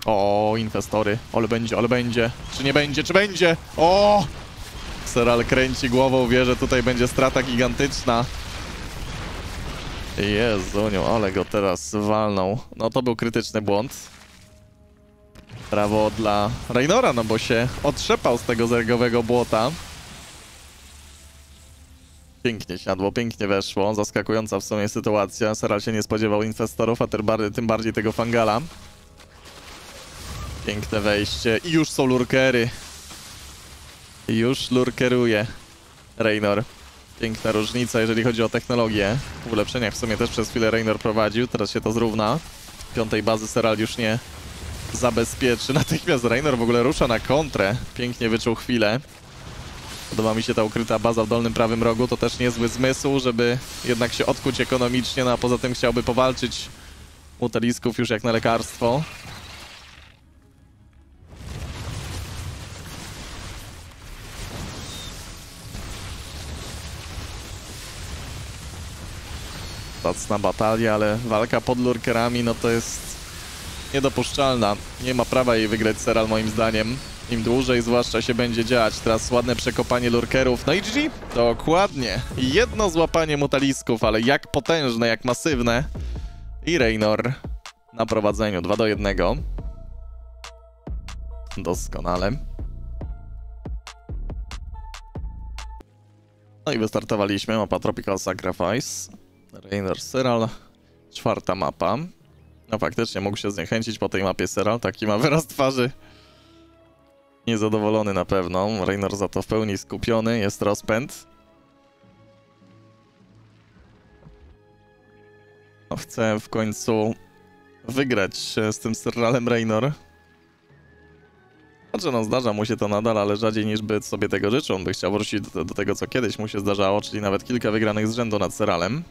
O, Infestory. Ale będzie, ale będzie. Czy nie będzie, czy będzie? O! Serral kręci głową, wie, że tutaj będzie strata gigantyczna. Jezuniu, ale go teraz walnął. No to był krytyczny błąd. Brawo dla Reynora, no bo się otrzepał z tego zergowego błota. Pięknie siadło, pięknie weszło. Zaskakująca w sumie sytuacja. Serral się nie spodziewał Infestorów, a tym bardziej tego Fungala. Piękne wejście. I już są lurkery. Już lurkeruje Reynor. Piękna różnica, jeżeli chodzi o technologię. W ulepszeniach w sumie też przez chwilę Reynor prowadził. Teraz się to zrówna. Piątej bazy Serral już nie zabezpieczy. Natychmiast Reynor w ogóle rusza na kontrę. Pięknie wyczuł chwilę. Podoba mi się ta ukryta baza w dolnym prawym rogu. To też niezły zmysł, żeby jednak się odkuć ekonomicznie. No a poza tym chciałby powalczyć Mutalisków już jak na lekarstwo. Zacna batalia, ale walka pod lurkerami, no to jest niedopuszczalna. Nie ma prawa jej wygrać Serral moim zdaniem. Im dłużej zwłaszcza się będzie dziać. Teraz ładne przekopanie lurkerów. No i GG! Dokładnie. Jedno złapanie Mutalisków, ale jak potężne, jak masywne. I Reynor na prowadzeniu 2-1. Doskonale. No i wystartowaliśmy. Mapa Tropical Sacrifice. Reynor Serral, 4. mapa. No faktycznie mógł się zniechęcić po tej mapie Serral, taki ma wyraz twarzy. Niezadowolony na pewno, Reynor za to w pełni skupiony, jest rozpęd. No chce w końcu wygrać z tym Serralem Reynor. Znaczy no zdarza mu się to nadal, ale rzadziej niż by sobie tego życzył. On by chciał wrócić do tego, co kiedyś mu się zdarzało, czyli nawet kilka wygranych z rzędu nad Serralem.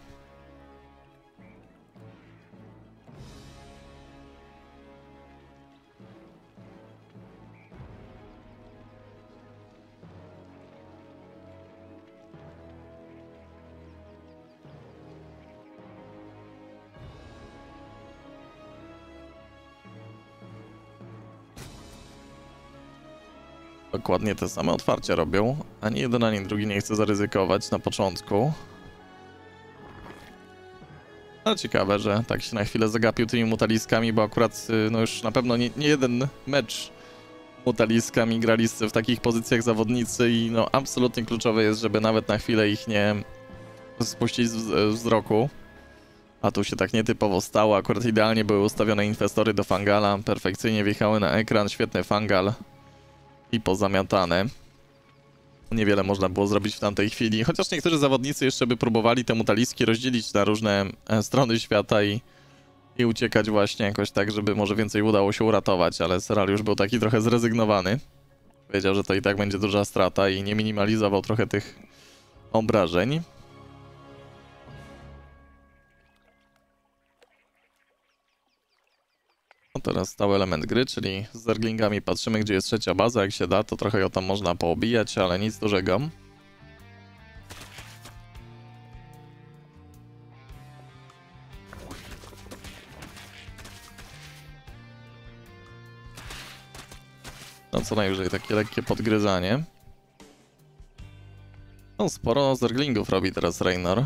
Dokładnie te same otwarcia robią. Ani jeden, ani drugi nie chce zaryzykować na początku. Ale ciekawe, że tak się na chwilę zagapił tymi Mutaliskami, bo akurat no już na pewno nie jeden mecz Mutaliskami grali w takich pozycjach zawodnicy i no absolutnie kluczowe jest, żeby nawet na chwilę ich nie spuścić z wzroku. A tu się tak nietypowo stało. Akurat idealnie były ustawione Infestory do Fungala. Perfekcyjnie wjechały na ekran. Świetny Fungal. I pozamiatane. Niewiele można było zrobić w tamtej chwili. Chociaż niektórzy zawodnicy jeszcze by próbowali te Mutaliski rozdzielić na różne strony świata i uciekać właśnie jakoś tak, żeby może więcej udało się uratować. Ale Serral już był taki trochę zrezygnowany. Wiedział, że to i tak będzie duża strata i nie minimalizował trochę tych obrażeń. Teraz stały element gry, czyli z zerglingami patrzymy, gdzie jest 3. baza, jak się da, to trochę ją tam można poobijać, ale nic dużego. No co najwyżej takie lekkie podgryzanie. No sporo zerglingów robi teraz Reynor.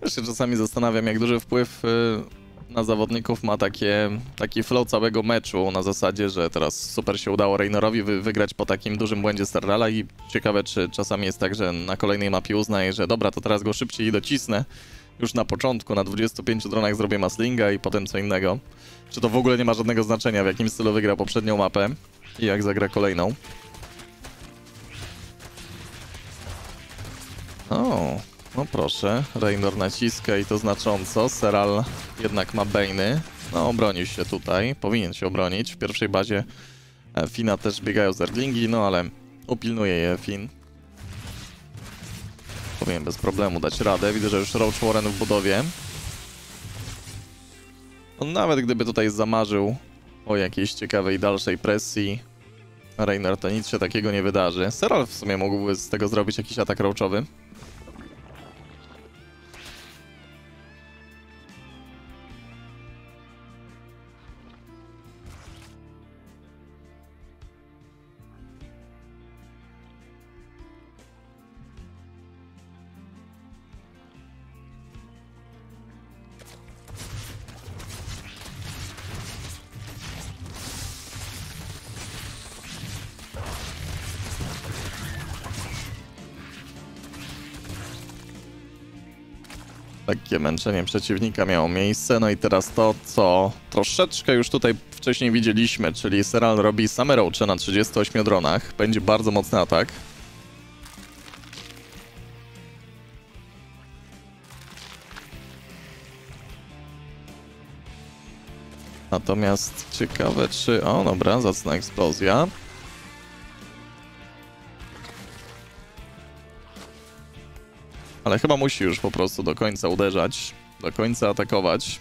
Też się czasami zastanawiam, jak duży wpływ na zawodników ma taki flow całego meczu, na zasadzie, że teraz super się udało Reynorowi wygrać po takim dużym błędzie Serrala i ciekawe, czy czasami jest tak, że na kolejnej mapie uznaje, że dobra, to teraz go szybciej docisnę. Już na początku, na 25 dronach zrobię maslinga i potem co innego. Czy to w ogóle nie ma żadnego znaczenia, w jakim stylu wygra poprzednią mapę i jak zagra kolejną. O. No proszę, Reynor naciska i to znacząco. Serral jednak ma Bane'y. No obronił się tutaj, powinien się obronić. W pierwszej bazie Fina też biegają zerglingi, no ale upilnuje je Fin. Powinien bez problemu dać radę. Widzę, że już Roach Warren w budowie. On nawet gdyby tutaj zamarzył o jakiejś ciekawej dalszej presji Reynor, to nic się takiego nie wydarzy. Serral w sumie mógłby z tego zrobić jakiś atak Roachowy. Lekkie męczenie przeciwnika miało miejsce, no i teraz to, co troszeczkę już tutaj wcześniej widzieliśmy, czyli Serral robi same roache na 38 dronach, będzie bardzo mocny atak. Natomiast ciekawe czy... O, dobra, zacna eksplozja. Ale chyba musi już po prostu do końca uderzać, do końca atakować.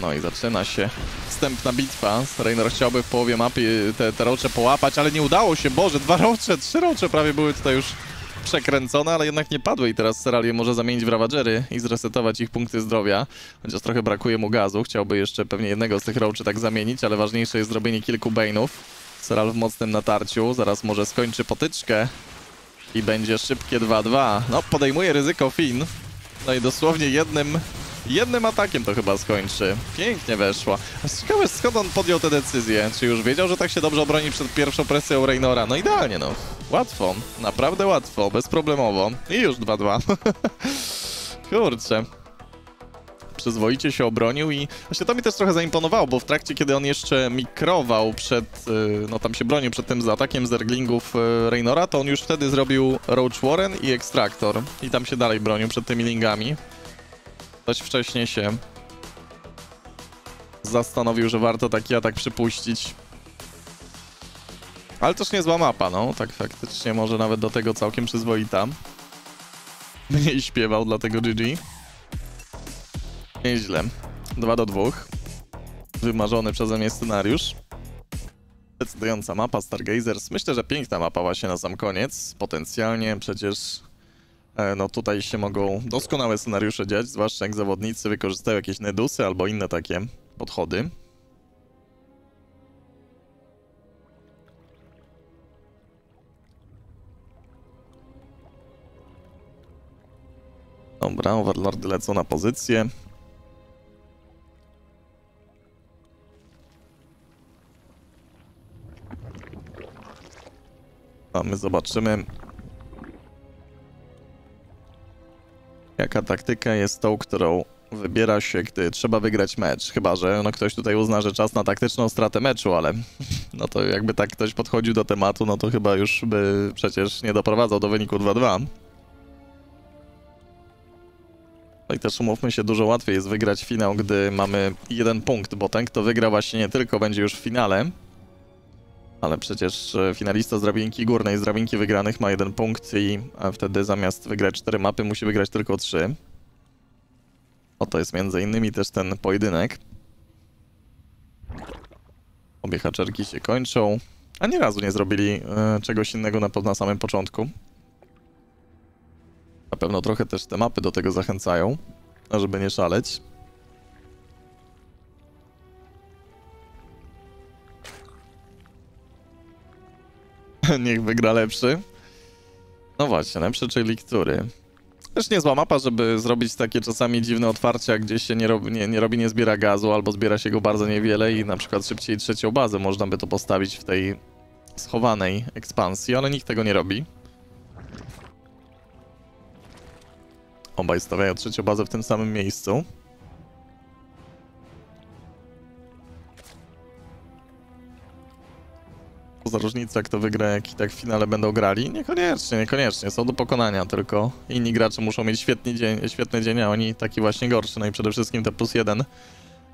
No i zaczyna się wstępna bitwa. Reynor chciałby w połowie mapy te roache połapać, ale nie udało się. Boże, 2 roache, 3 roache prawie były tutaj już przekręcone, ale jednak nie padły i teraz Serral je może zamienić w Ravagery i zresetować ich punkty zdrowia. Chociaż trochę brakuje mu gazu, chciałby jeszcze pewnie jednego z tych roaczy tak zamienić, ale ważniejsze jest zrobienie kilku bane'ów. Serral w mocnym natarciu, zaraz może skończy potyczkę i będzie szybkie 2-2. No, podejmuje ryzyko Finn, no i dosłownie jednym atakiem to chyba skończy. Pięknie weszła. Ciekawe skąd on podjął tę decyzję. Czy już wiedział, że tak się dobrze obroni przed pierwszą presją Reynora? No idealnie, no. Łatwo. Naprawdę łatwo. Bezproblemowo. I już 2-2. Kurczę. Przyzwoicie się obronił i... Właśnie to mi też trochę zaimponowało, bo w trakcie, kiedy on jeszcze mikrował przed... No tam się bronił przed tym atakiem zerglingów Reynora, to on już wtedy zrobił Roach Warren i Extractor. I tam się dalej bronił przed tymi lingami. Ktoś wcześniej się zastanowił, że warto taki atak przypuścić. Ale też niezła mapa, no. Tak faktycznie może nawet do tego całkiem przyzwoita. Mniej śpiewał, dlatego GG. Nieźle. 2-2. Wymarzony przeze mnie scenariusz. Decydująca mapa Stargazers. Myślę, że piękna mapa właśnie na sam koniec. Potencjalnie przecież... No tutaj się mogą doskonałe scenariusze dziać, zwłaszcza jak zawodnicy wykorzystają jakieś Nydusy albo inne takie podchody. Dobra, Overlordy lecą na pozycję. A my zobaczymy... Jaka taktyka jest tą, którą wybiera się, gdy trzeba wygrać mecz? Chyba że no, ktoś tutaj uzna, że czas na taktyczną stratę meczu, ale no to jakby tak ktoś podchodził do tematu, no to chyba już by przecież nie doprowadzał do wyniku 2-2. I też umówmy się, dużo łatwiej jest wygrać finał, gdy mamy 1 punkt, bo ten, kto wygra właśnie nie tylko będzie już w finale, ale przecież finalista z drabinki górnej, z drabinki wygranych ma 1 punkt i wtedy zamiast wygrać 4 mapy musi wygrać tylko 3. Oto jest między innymi też ten pojedynek. Obie haczerki się kończą, ani razu nie zrobili czegoś innego na samym początku. Na pewno trochę też te mapy do tego zachęcają, żeby nie szaleć. Niech wygra lepszy. No właśnie, lepszy, czyli który? Też niezła mapa, żeby zrobić takie czasami dziwne otwarcia, gdzie się nie zbiera gazu, albo zbiera się go bardzo niewiele i na przykład szybciej 3. bazę można by to postawić w tej schowanej ekspansji, ale nikt tego nie robi. Obaj stawiają 3. bazę w tym samym miejscu. Za różnica, kto wygra, jak i tak w finale będą grali? Niekoniecznie, niekoniecznie. Są do pokonania, tylko inni gracze muszą mieć świetny dzień, a oni taki właśnie gorszy. No i przede wszystkim te +1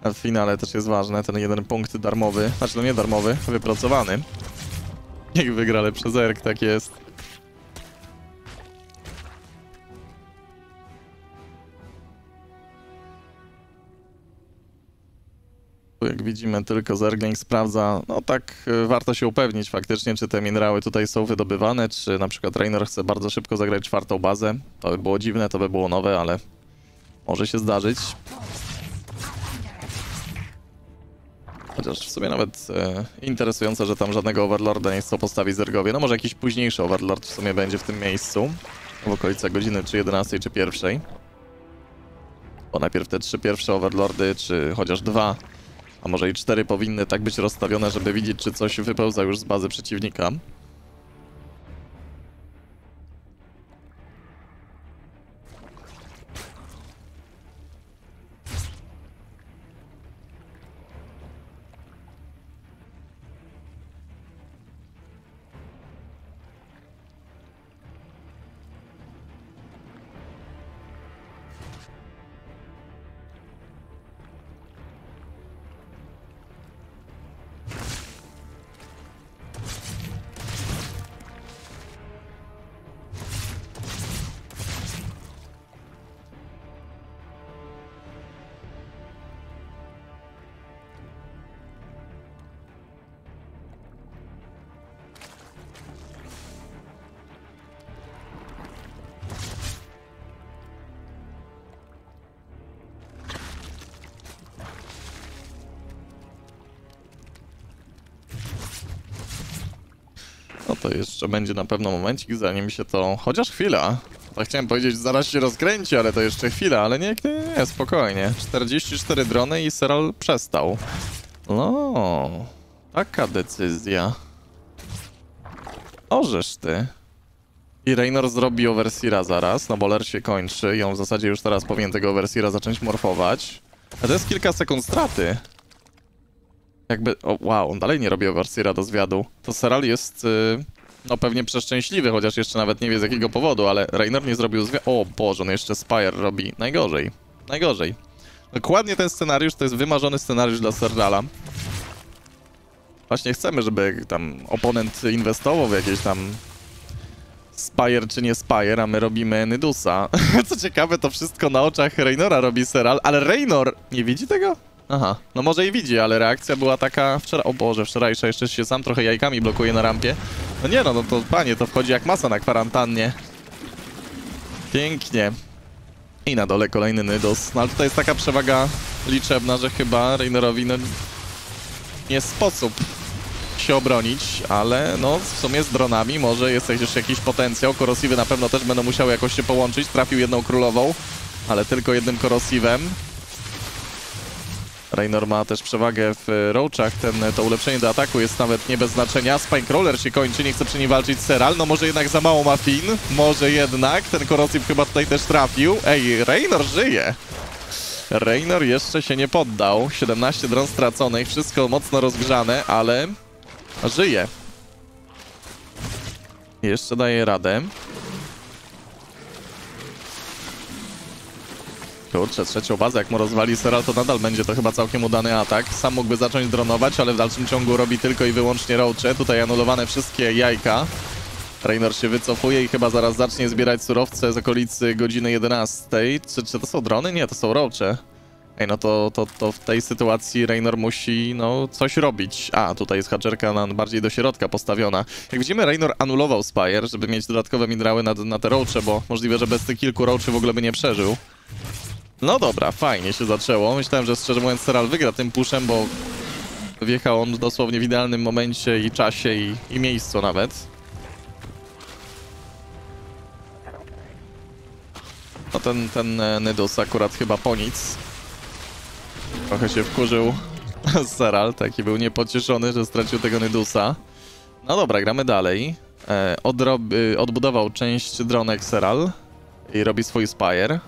w finale też jest ważne. Ten 1 punkt darmowy, znaczy no nie darmowy, wypracowany. Niech wygra lepszy Zerg, tak jest. Jak widzimy, tylko Zergling sprawdza, no tak warto się upewnić faktycznie, czy te minerały tutaj są wydobywane, czy na przykład Reynor chce bardzo szybko zagrać 4. bazę. To by było dziwne, to by było nowe, ale może się zdarzyć. Chociaż w sumie nawet interesujące, że tam żadnego Overlorda nie chcą postawić Zergowie. No może jakiś późniejszy Overlord w sumie będzie w tym miejscu, w okolicach godziny czy 11, czy 1. Bo najpierw te 3 pierwsze Overlordy, czy chociaż 2... A może i 4 powinny tak być rozstawione, żeby widzieć, czy coś wypełza już z bazy przeciwnika. to jeszcze będzie na pewno momencik, zanim się to... Chociaż chwila. Tak chciałem powiedzieć, zaraz się rozkręci, ale to jeszcze chwila, ale nie, spokojnie. 44 drony i Serral przestał. No, taka decyzja. Orzesz ty. I Reynor zrobi Overseera zaraz, no bo Lair się kończy i on w zasadzie już teraz powinien tego Overseera zacząć morfować. A to jest kilka sekund straty. Jakby... O, wow, on dalej nie robi Overseera do zwiadu. To Serral jest... no pewnie przeszczęśliwy, chociaż jeszcze nawet nie wie z jakiego powodu, ale Reynor nie zrobił O Boże, on jeszcze Spire robi. Najgorzej. Najgorzej. Dokładnie ten scenariusz, to jest wymarzony scenariusz dla Serrala. Właśnie chcemy, żeby tam oponent inwestował w jakieś tam... Spire czy nie Spire, a my robimy Nydusa. Co ciekawe, to wszystko na oczach Reynora robi Serral, ale Reynor nie widzi tego? Aha, no może i widzi, ale reakcja była taka wczoraj. O Boże, wczorajsza, jeszcze się sam trochę jajkami blokuje na rampie. No nie no, no to panie, to wchodzi jak masa na kwarantannie. Pięknie. I na dole kolejny Nydus. No ale tutaj jest taka przewaga liczebna, że chyba Reynorowi no, nie sposób się obronić, ale no w sumie z dronami może jest też jakiś potencjał. Korosiwy na pewno też będą musiały jakoś się połączyć. Trafił jedną królową, ale tylko jednym korosywem. Reynor ma też przewagę w Roachach, to ulepszenie do ataku jest nawet nie bez znaczenia. Spine Crawler się kończy, nie chce przy nim walczyć Serral, no może jednak za mało ma fin, może jednak, ten Corrosive chyba tutaj też trafił. Ej, Reynor żyje! Reynor jeszcze się nie poddał, 17 dron straconych, wszystko mocno rozgrzane, ale żyje. Jeszcze daje radę. Kurczę, trzecią bazę, jak mu rozwali Serral, to nadal będzie to chyba całkiem udany atak. Sam mógłby zacząć dronować, ale w dalszym ciągu robi tylko i wyłącznie roache. Tutaj anulowane wszystkie jajka. Reynor się wycofuje i chyba zaraz zacznie zbierać surowce z okolicy godziny 11. Czy to są drony? Nie, to są roache. Ej, no to w tej sytuacji Reynor musi, no, coś robić. A, tutaj jest haczerka bardziej do środka postawiona. Jak widzimy, Reynor anulował Spire, żeby mieć dodatkowe minerały na te roache, bo możliwe, że bez tych kilku roache w ogóle by nie przeżył. No dobra, fajnie się zaczęło. Myślałem, że szczerze mówiąc Serral wygra tym puszem, bo wjechał on dosłownie w idealnym momencie i czasie i miejscu nawet. No ten Nydus akurat chyba po nic. Trochę się wkurzył Serral, taki był niepocieszony, że stracił tego Nydusa. No dobra, gramy dalej. Odbudował część dronek Serral i robi swój Spire.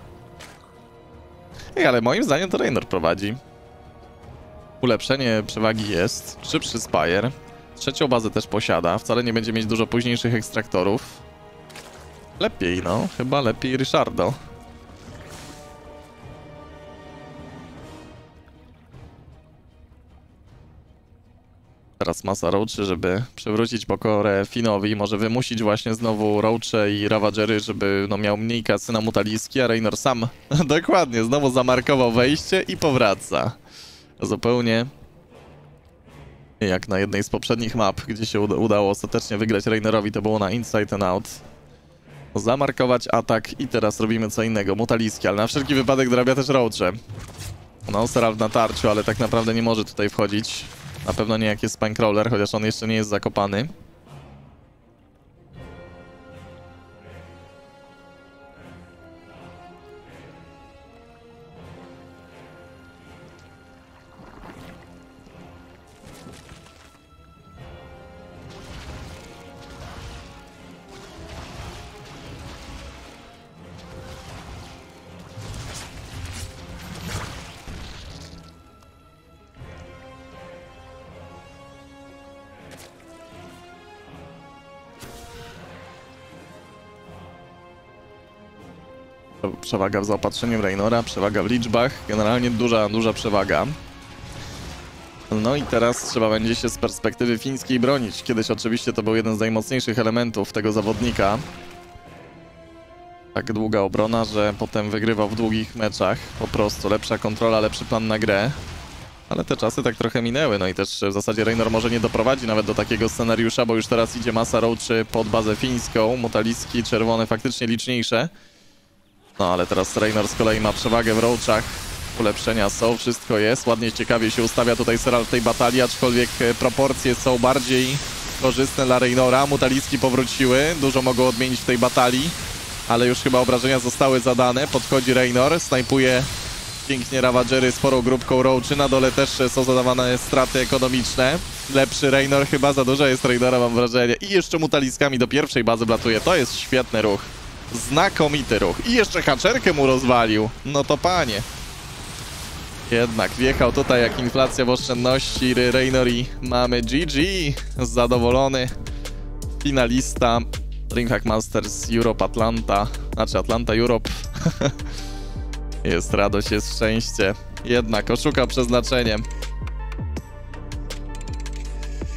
Ej, ale moim zdaniem to Reynor prowadzi. Ulepszenie przewagi jest. 3 przy Spire. Trzecią bazę też posiada. Wcale nie będzie mieć dużo późniejszych ekstraktorów. Lepiej, no. Chyba lepiej Ricardo. Teraz masa roaczy, żeby przywrócić pokorę Finowi. Może wymusić właśnie znowu roache i Ravagery, żeby no, miał mniej kasy na Mutaliski, a Reynor sam dokładnie znowu zamarkował wejście i powraca. Zupełnie jak na jednej z poprzednich map, gdzie się udało ostatecznie wygrać Reynorowi, to było na Inside and Out. Zamarkować atak i teraz robimy co innego. Mutaliski, ale na wszelki wypadek dorabia też roache. No, Serral w natarciu, ale tak naprawdę nie może tutaj wchodzić. Na pewno nie jak jest Spine Crawler, chociaż on jeszcze nie jest zakopany. Przewaga w zaopatrzeniu Reynora, przewaga w liczbach, generalnie duża przewaga. No i teraz trzeba będzie się z perspektywy fińskiej bronić. Kiedyś oczywiście to był jeden z najmocniejszych elementów tego zawodnika. Tak długa obrona, że potem wygrywał w długich meczach. Po prostu lepsza kontrola, lepszy plan na grę. Ale te czasy tak trochę minęły, no i też w zasadzie Reynor może nie doprowadzi nawet do takiego scenariusza, bo już teraz idzie masa roaczy pod bazę fińską. Mutaliski czerwone faktycznie liczniejsze. No ale teraz Reynor z kolei ma przewagę w roachach, ulepszenia są, wszystko jest, ładnie ciekawie się ustawia tutaj Serral w tej batalii, aczkolwiek proporcje są bardziej korzystne dla Reynora. Mutaliski powróciły, dużo mogą odmienić w tej batalii, ale już chyba obrażenia zostały zadane. Podchodzi Reynor, snajpuje pięknie Ravagery sporą grupką Roachy. Na dole też są zadawane straty ekonomiczne. Lepszy Reynor, chyba za dużo jest Reynora, mam wrażenie. I jeszcze Mutaliskami do pierwszej bazy blatuje. To jest świetny ruch. Znakomity ruch. I jeszcze Hatcherkę mu rozwalił. No to panie. Jednak wjechał tutaj jak inflacja w oszczędności Reynor i mamy GG. Zadowolony finalista Ringhack Masters Europe Atlanta. Znaczy Atlanta Europe. Jest radość, jest szczęście. Jednak oszuka przeznaczeniem.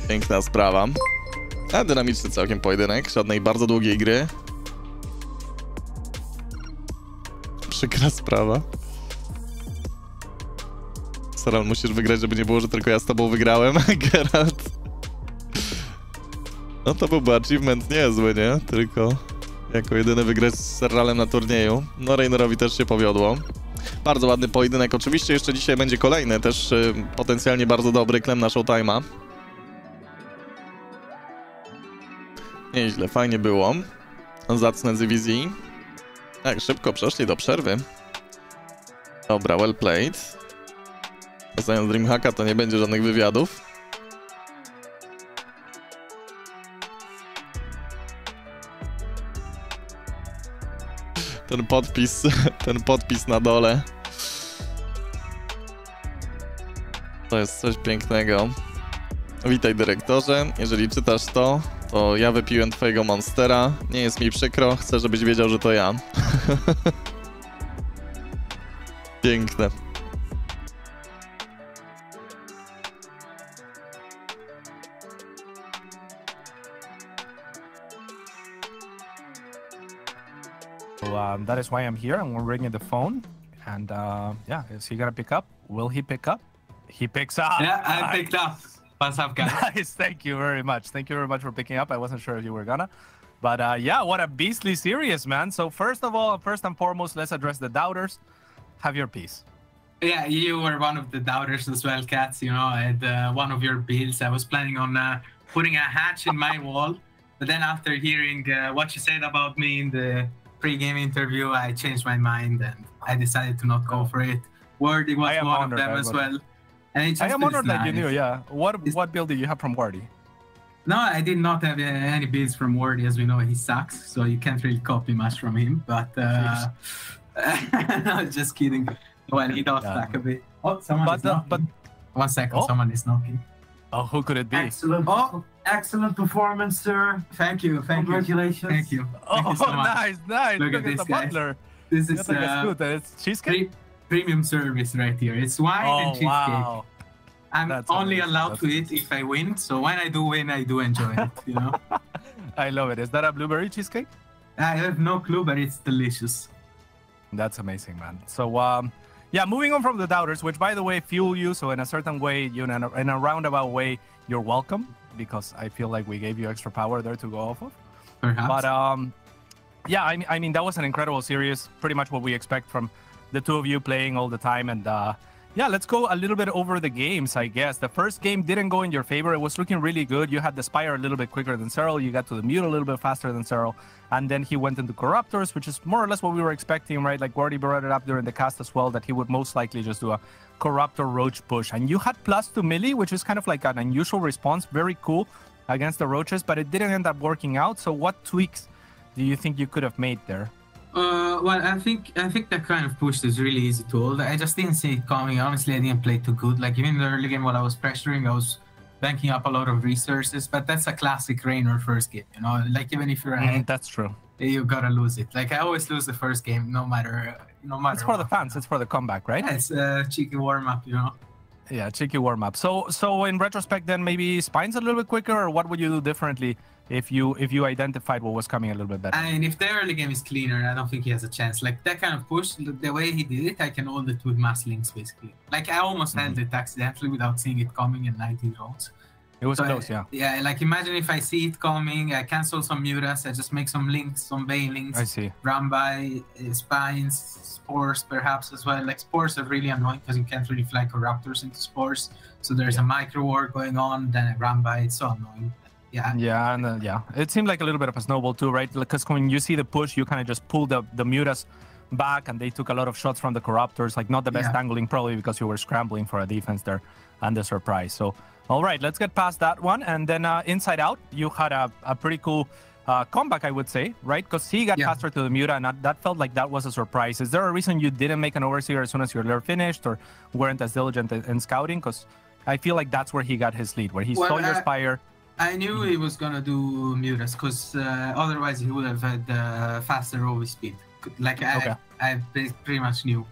Piękna sprawa. A dynamiczny całkiem pojedynek. Żadnej bardzo długiej gry. Przykra sprawa. Serral, musisz wygrać, żeby nie było, że tylko ja z tobą wygrałem, Geralt. No to byłby achievement niezły, nie? Tylko jako jedyny wygrać z Serralem na turnieju. No Reynorowi też się powiodło. Bardzo ładny pojedynek. Oczywiście jeszcze dzisiaj będzie kolejny, też potencjalnie bardzo dobry klem na Showtime'a. Nieźle, fajnie było. Zacne ZvZ. Tak, szybko przeszli do przerwy. Dobra, well played. Zając Dreamhacka to nie będzie żadnych wywiadów. Ten podpis na dole. To jest coś pięknego. Witaj dyrektorze, jeżeli czytasz to, to ja wypiłem twojego monstera. Nie jest mi przykro, chcę, żebyś wiedział, że to ja. Piękne. That is why I'm here. I'm ringing the phone, and yeah, is he gonna pick up? Will he pick up? He picks up. Yeah, I picked up. What's up, guys? Nice. Thank you very much. Thank you very much for picking up. I wasn't sure if you were gonna, but yeah, what a beastly series, man. So first of all, first and foremost, let's address the doubters. Have your peace. Yeah, you were one of the doubters as well, Cats. You know, at one of your builds, I was planning on putting a hatch in my wall, but then after hearing what you said about me in the pre-game interview, I changed my mind and I decided to not go for it. Wardy was one of them as well. And it's just I am honored that you knew, yeah. What build did you have from Wardy? No, I did not have any builds from Wardy. As we know, he sucks, so you can't really copy much from him. But no, just kidding. Well, he does suck a bit. Oh, someone is knocking. But 1 second, someone is knocking. Oh, who could it be? Excellent. Oh. Excellent performance, sir. Thank you. Thank Congratulations. You. Thank you. Thank you so much. Nice, nice. Look at this, the butler. This is it's cheesecake. Premium service right here. It's wine and cheesecake. Wow. I'm only allowed to eat if I win. So when I do win, I do enjoy it. You know. I love it. Is that a blueberry cheesecake? I have no clue, but it's delicious. That's amazing, man. So yeah, moving on from the doubters, which by the way fuel you. So in a certain way, you know, in a roundabout way, you're welcome, because I feel like we gave you extra power there to go off of. Perhaps. But yeah, I mean, that was an incredible series, pretty much what we expect from the two of you playing all the time. And yeah, let's go a little bit over the games, I guess. The first game didn't go in your favor. It was looking really good. You had the Spire a little bit quicker than Serral. You got to the Mute a little bit faster than Serral. And then he went into Corruptors, which is more or less what we were expecting, right? Like Wardy brought it up during the cast as well, that he would most likely just do a Corruptor Roach push. And you had +2 melee, which is kind of like an unusual response. Very cool against the Roaches, but it didn't end up working out. So what tweaks do you think you could have made there? Well, I think that kind of push is really easy to hold. I just didn't see it coming. Honestly, I didn't play too good. Like, even in the early game, while I was pressuring, I was banking up a lot of resources. But that's a classic Reynor first game, you know? Like, even if you're ahead, that's true. You gotta lose it. Like, I always lose the first game, no matter. It's for the fans. It's for the comeback, right? Yeah, it's a cheeky warm-up, you know? Yeah, cheeky warm-up. So in retrospect, then maybe Spine's a little bit quicker, or what would you do differently? If you identified what was coming a little bit better. I mean, if the early game is cleaner, I don't think he has a chance. Like, that kind of push, the way he did it, I can hold it with mass links, basically. Like, I almost held it accidentally without seeing it coming in 19 rounds. It was so close, yeah. Yeah, like, imagine if I see it coming, I cancel some Mutas, I just make some links, some Banelings. I see. Rambai, Spines, Spores, perhaps, as well. Like, Spores are really annoying because you can't really fly Corruptors into Spores. So there's a micro war going on, then a Rambai, it's so annoying. Yeah. Yeah, and yeah. It seemed like a little bit of a snowball too, right? Because when you see the push, you kind of just pull the Mutas back, and they took a lot of shots from the Corruptors. Like, not the best angling, probably because you were scrambling for a defense there and the surprise. So, all right, let's get past that one. And then Inside Out, you had a pretty cool comeback, I would say, right? Because he got faster to the Muta, and that felt like that was a surprise. Is there a reason you didn't make an Overseer as soon as your Lair finished, or weren't as diligent in scouting? Because I feel like that's where he got his lead, where he saw your Spire. I knew he was going to do Mutas, because otherwise he would have had faster over speed. Like, I pretty much knew.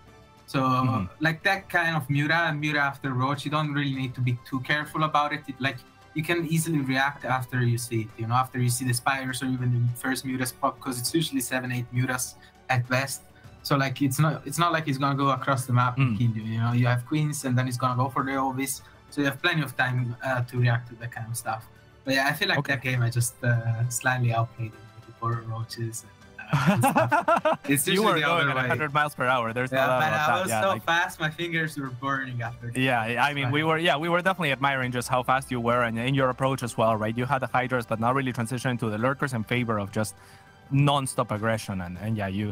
So, like, that kind of Muta after Roach, you don't really need to be too careful about it. Like, you can easily react after you see it, you know, after you see the Spires or even the first Mutas pop, because it's usually 7-8 Mutas at best. So, like, it's not like he's going to go across the map and kill you, you know. You have Queens, and then he's going to go for the Ovis, so you have plenty of time to react to that kind of stuff. But yeah, I feel like that game I just slightly outplayed the poor Roaches. It's you were going at 100 miles per hour. There's no doubt about that. I was so fast, my fingers were burning after. Yeah, I mean, we were definitely admiring just how fast you were and in your approach as well, right? You had the Hydras, but not really transitioning to the Lurkers in favor of just non-stop aggression, and yeah, you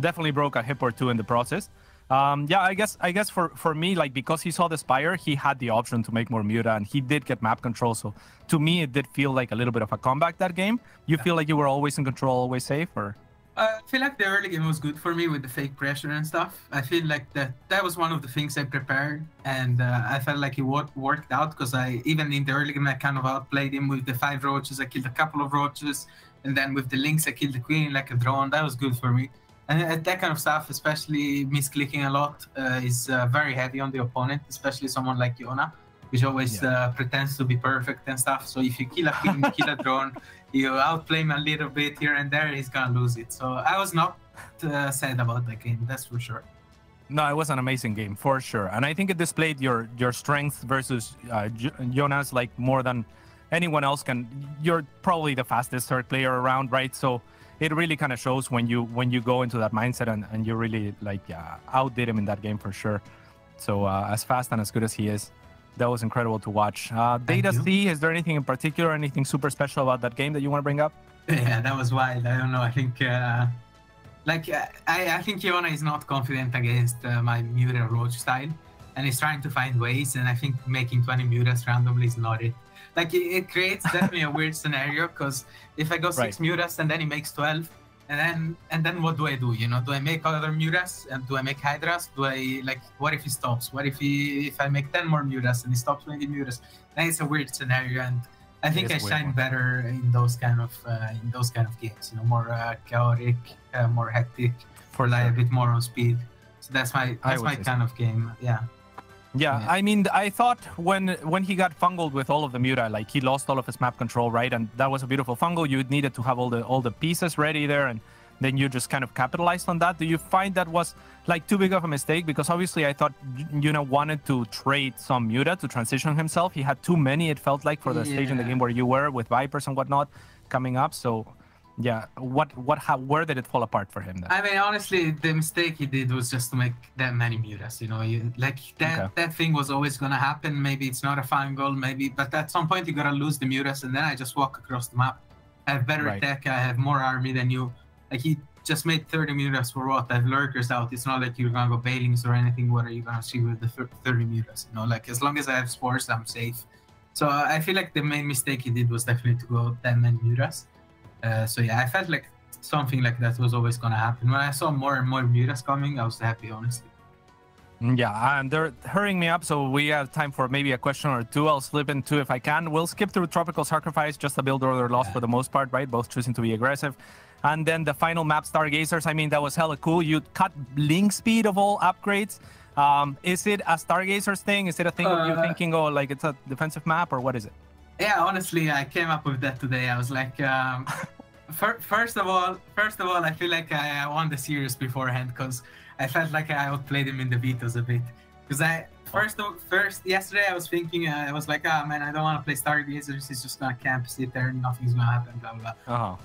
definitely broke a hip or two in the process. Yeah, I guess for me, like, because he saw the Spire, he had the option to make more Muta, and he did get map control. So to me, it did feel like a little bit of a comeback that game. You feel like you were always in control, always safe, or? I feel like the early game was good for me with the fake pressure and stuff. I feel like that was one of the things I prepared, and I felt like it worked out, because even in the early game I kind of outplayed him with the 5 Roaches. I killed a couple of Roaches, and then with the Lynx I killed the Queen like a drone. That was good for me. And that kind of stuff, especially misclicking a lot, is very heavy on the opponent, especially someone like Yona, which always pretends to be perfect and stuff. So if you kill a Queen, you kill a drone, you outplay him a little bit here and there, he's going to lose it. So I was not sad about that game, that's for sure. No, it was an amazing game, for sure. And I think it displayed your strength versus Jonas, like, more than anyone else can. You're probably the fastest Zerg player around, right? So it really kind of shows when you go into that mindset, and you really, like, outdid him in that game, for sure. So as fast and as good as he is, that was incredible to watch. Data C, is there anything in particular, anything super special about that game that you want to bring up? Yeah, that was wild. I don't know. I think I think Yona is not confident against my Muta Roach style, and he's trying to find ways, and I think making 20 Mutas randomly is not it. Like, it creates definitely a weird scenario, because if I go 6 Mutas and then he makes 12, and then what do I do? You know, do I make other Mutas? Do I make Hydras? Do I, like, what if he stops? What if I make 10 more Mutas and he stops making Mutas? Then it's a weird scenario, and I think I shine better in those kind of games. You know, more chaotic, more hectic, for like a bit more on speed. So that's my kind of game. Yeah. Yeah, I mean, I thought when he got fungled with all of the Muta, like, he lost all of his map control, right? And that was a beautiful fungal. You needed to have all the pieces ready there, and then you just kind of capitalized on that. Do you find that was, like, too big of a mistake? Because obviously I thought, you know, wanted to trade some Muta to transition himself. He had too many, it felt like, for the stage in the game where you were with Vipers and whatnot coming up. So, yeah, where did it fall apart for him then? I mean, honestly, the mistake he did was just to make that many Mutas, you know, that thing was always going to happen. Maybe it's not a fungal, maybe, but at some point you got to lose the Mutas, and then I just walk across the map. I have better tech, I have more army than you. Like, he just made 30 Mutas for what? I have Lurkers out. It's not like you're going to go Banelings or anything. What are you going to see with the 30 Mutas? You know, like, as long as I have Spores, I'm safe. So I feel like the main mistake he did was definitely to go that many Mutas. So yeah, I felt like something like that was always going to happen. When I saw more and more Mutas coming, I was happy, honestly. Yeah, and they're hurrying me up, so we have time for maybe a question or two. I'll slip in two if I can. We'll skip through Tropical Sacrifice, just a build order loss for the most part, right? Both choosing to be aggressive. And then the final map, Stargazers. I mean, that was hella cool. You cut Link speed of all upgrades. Is it a Stargazers thing? Is it a thing of you thinking, oh, like, it's a defensive map, or what is it? Yeah, honestly, I came up with that today. I was like, first of all, I feel like I won the series beforehand, because I felt like I outplayed him in the Vitos a bit. Because yesterday I was thinking, I was like, oh man, I don't want to play Stargazers. It's just gonna camp, sit there, nothing's gonna happen, blah blah.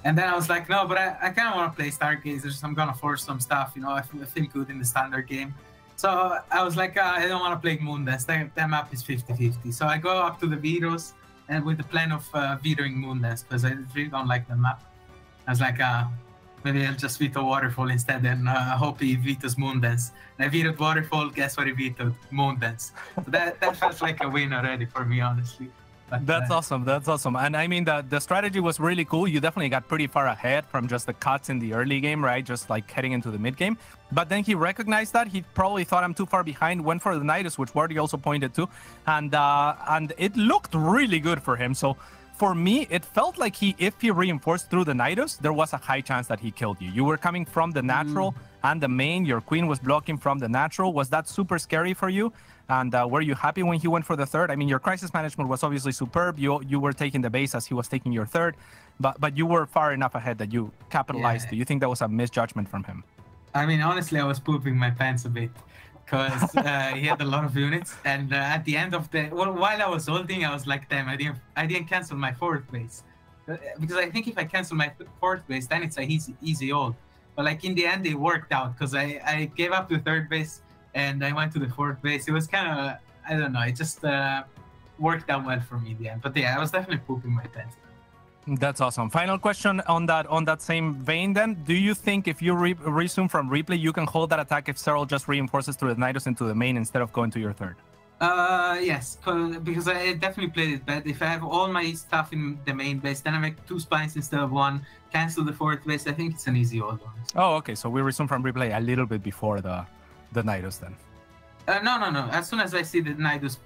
And then I was like, no, but I kind of want to play Stargazers. I'm gonna force some stuff, you know. I feel good in the standard game. So I was like, I don't want to play Moondance. That map is 50-50. So I go up to the Vitos. and with the plan of vetoing Moondance, because I really don't like the map. I was like, maybe I'll just veto Waterfall instead and hope he vetoes Moondance. And I vetoed Waterfall, guess what he vetoed? Moondance. So that felt like a win already for me, honestly. But, that's awesome. And I mean, the strategy was really cool. You definitely got pretty far ahead from just the cuts in the early game, right? Just like heading into the mid game. But then he recognized that. He probably thought, I'm too far behind, went for the Nydus, which Wardy also pointed to. And it looked really good for him. So for me, it felt like if he reinforced through the Nydus, there was a high chance that he killed you. You were coming from the natural and the main. Your queen was blocking from the natural. Was that super scary for you? And were you happy when he went for the third? I mean, your crisis management was obviously superb. You were taking the base as he was taking your third, but you were far enough ahead that you capitalized. Yeah. Do you think that was a misjudgment from him? I mean, honestly, I was pooping my pants a bit because he had a lot of units. And at the end of the, while I was holding, I was like, damn, I didn't cancel my fourth base, because I think if I cancel my fourth base, then it's an easy hold. But like in the end, it worked out because I gave up the third base. And I went to the fourth base. It was kind of, I don't know, it just worked out well for me in the end. But yeah, I was definitely pooping my pants. That's awesome. Final question on that same vein then. Do you think if you resume from replay, you can hold that attack if Serral just reinforces through the Nydus into the main instead of going to your third? Yes, because I definitely played it bad. If I have all my stuff in the main base, then I make two spines instead of one, cancel the fourth base. I think it's an easy old one. Oh, okay. So we resume from replay a little bit before the Nydus then? No. As soon as I see the Nydus,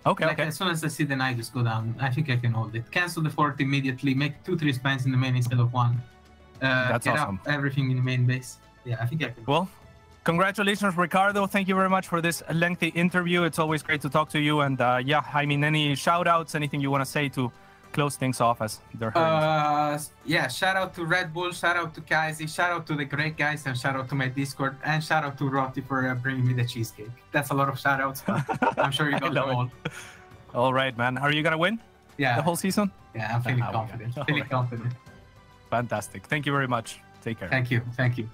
as soon as I see the Nydus go down, I think I can hold it. Cancel the fourth immediately, make 2-3 spines in the main instead of one. That's awesome. Get up everything in the main base. Yeah, I think I can. Well, congratulations, Ricardo. Thank you very much for this lengthy interview. It's always great to talk to you. And yeah, I mean, any shout outs, anything you want to say to close things off as they're yeah, shout out to Red Bull, shout out to Kaisi, shout out to the great guys, and shout out to my Discord, and shout out to Rotti for bringing me the cheesecake. That's a lot of shout outs, but I'm sure you got them all. All right, man. Are you gonna win? Yeah. The whole season? Yeah, I'm feeling confident. Feeling confident. Fantastic. Thank you very much. Take care. Thank you. Thank you.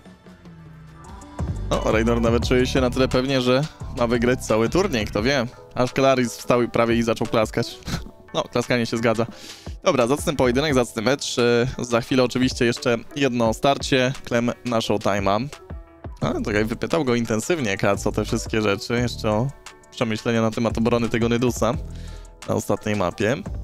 No, Reynor nawet czuje się na tyle pewnie, że ma wygrać cały turniej, kto wie. Aż Claris wstał prawie i zaczął klaskać. No, klaskanie się zgadza. Dobra, zacny pojedynek, zacny mecz. Za chwilę oczywiście jeszcze jedno starcie. Klem na Showtime'a. A, czekaj, wypytał go intensywnie Kac o te wszystkie rzeczy. Jeszcze o przemyślenia na temat obrony tego Nydusa na ostatniej mapie.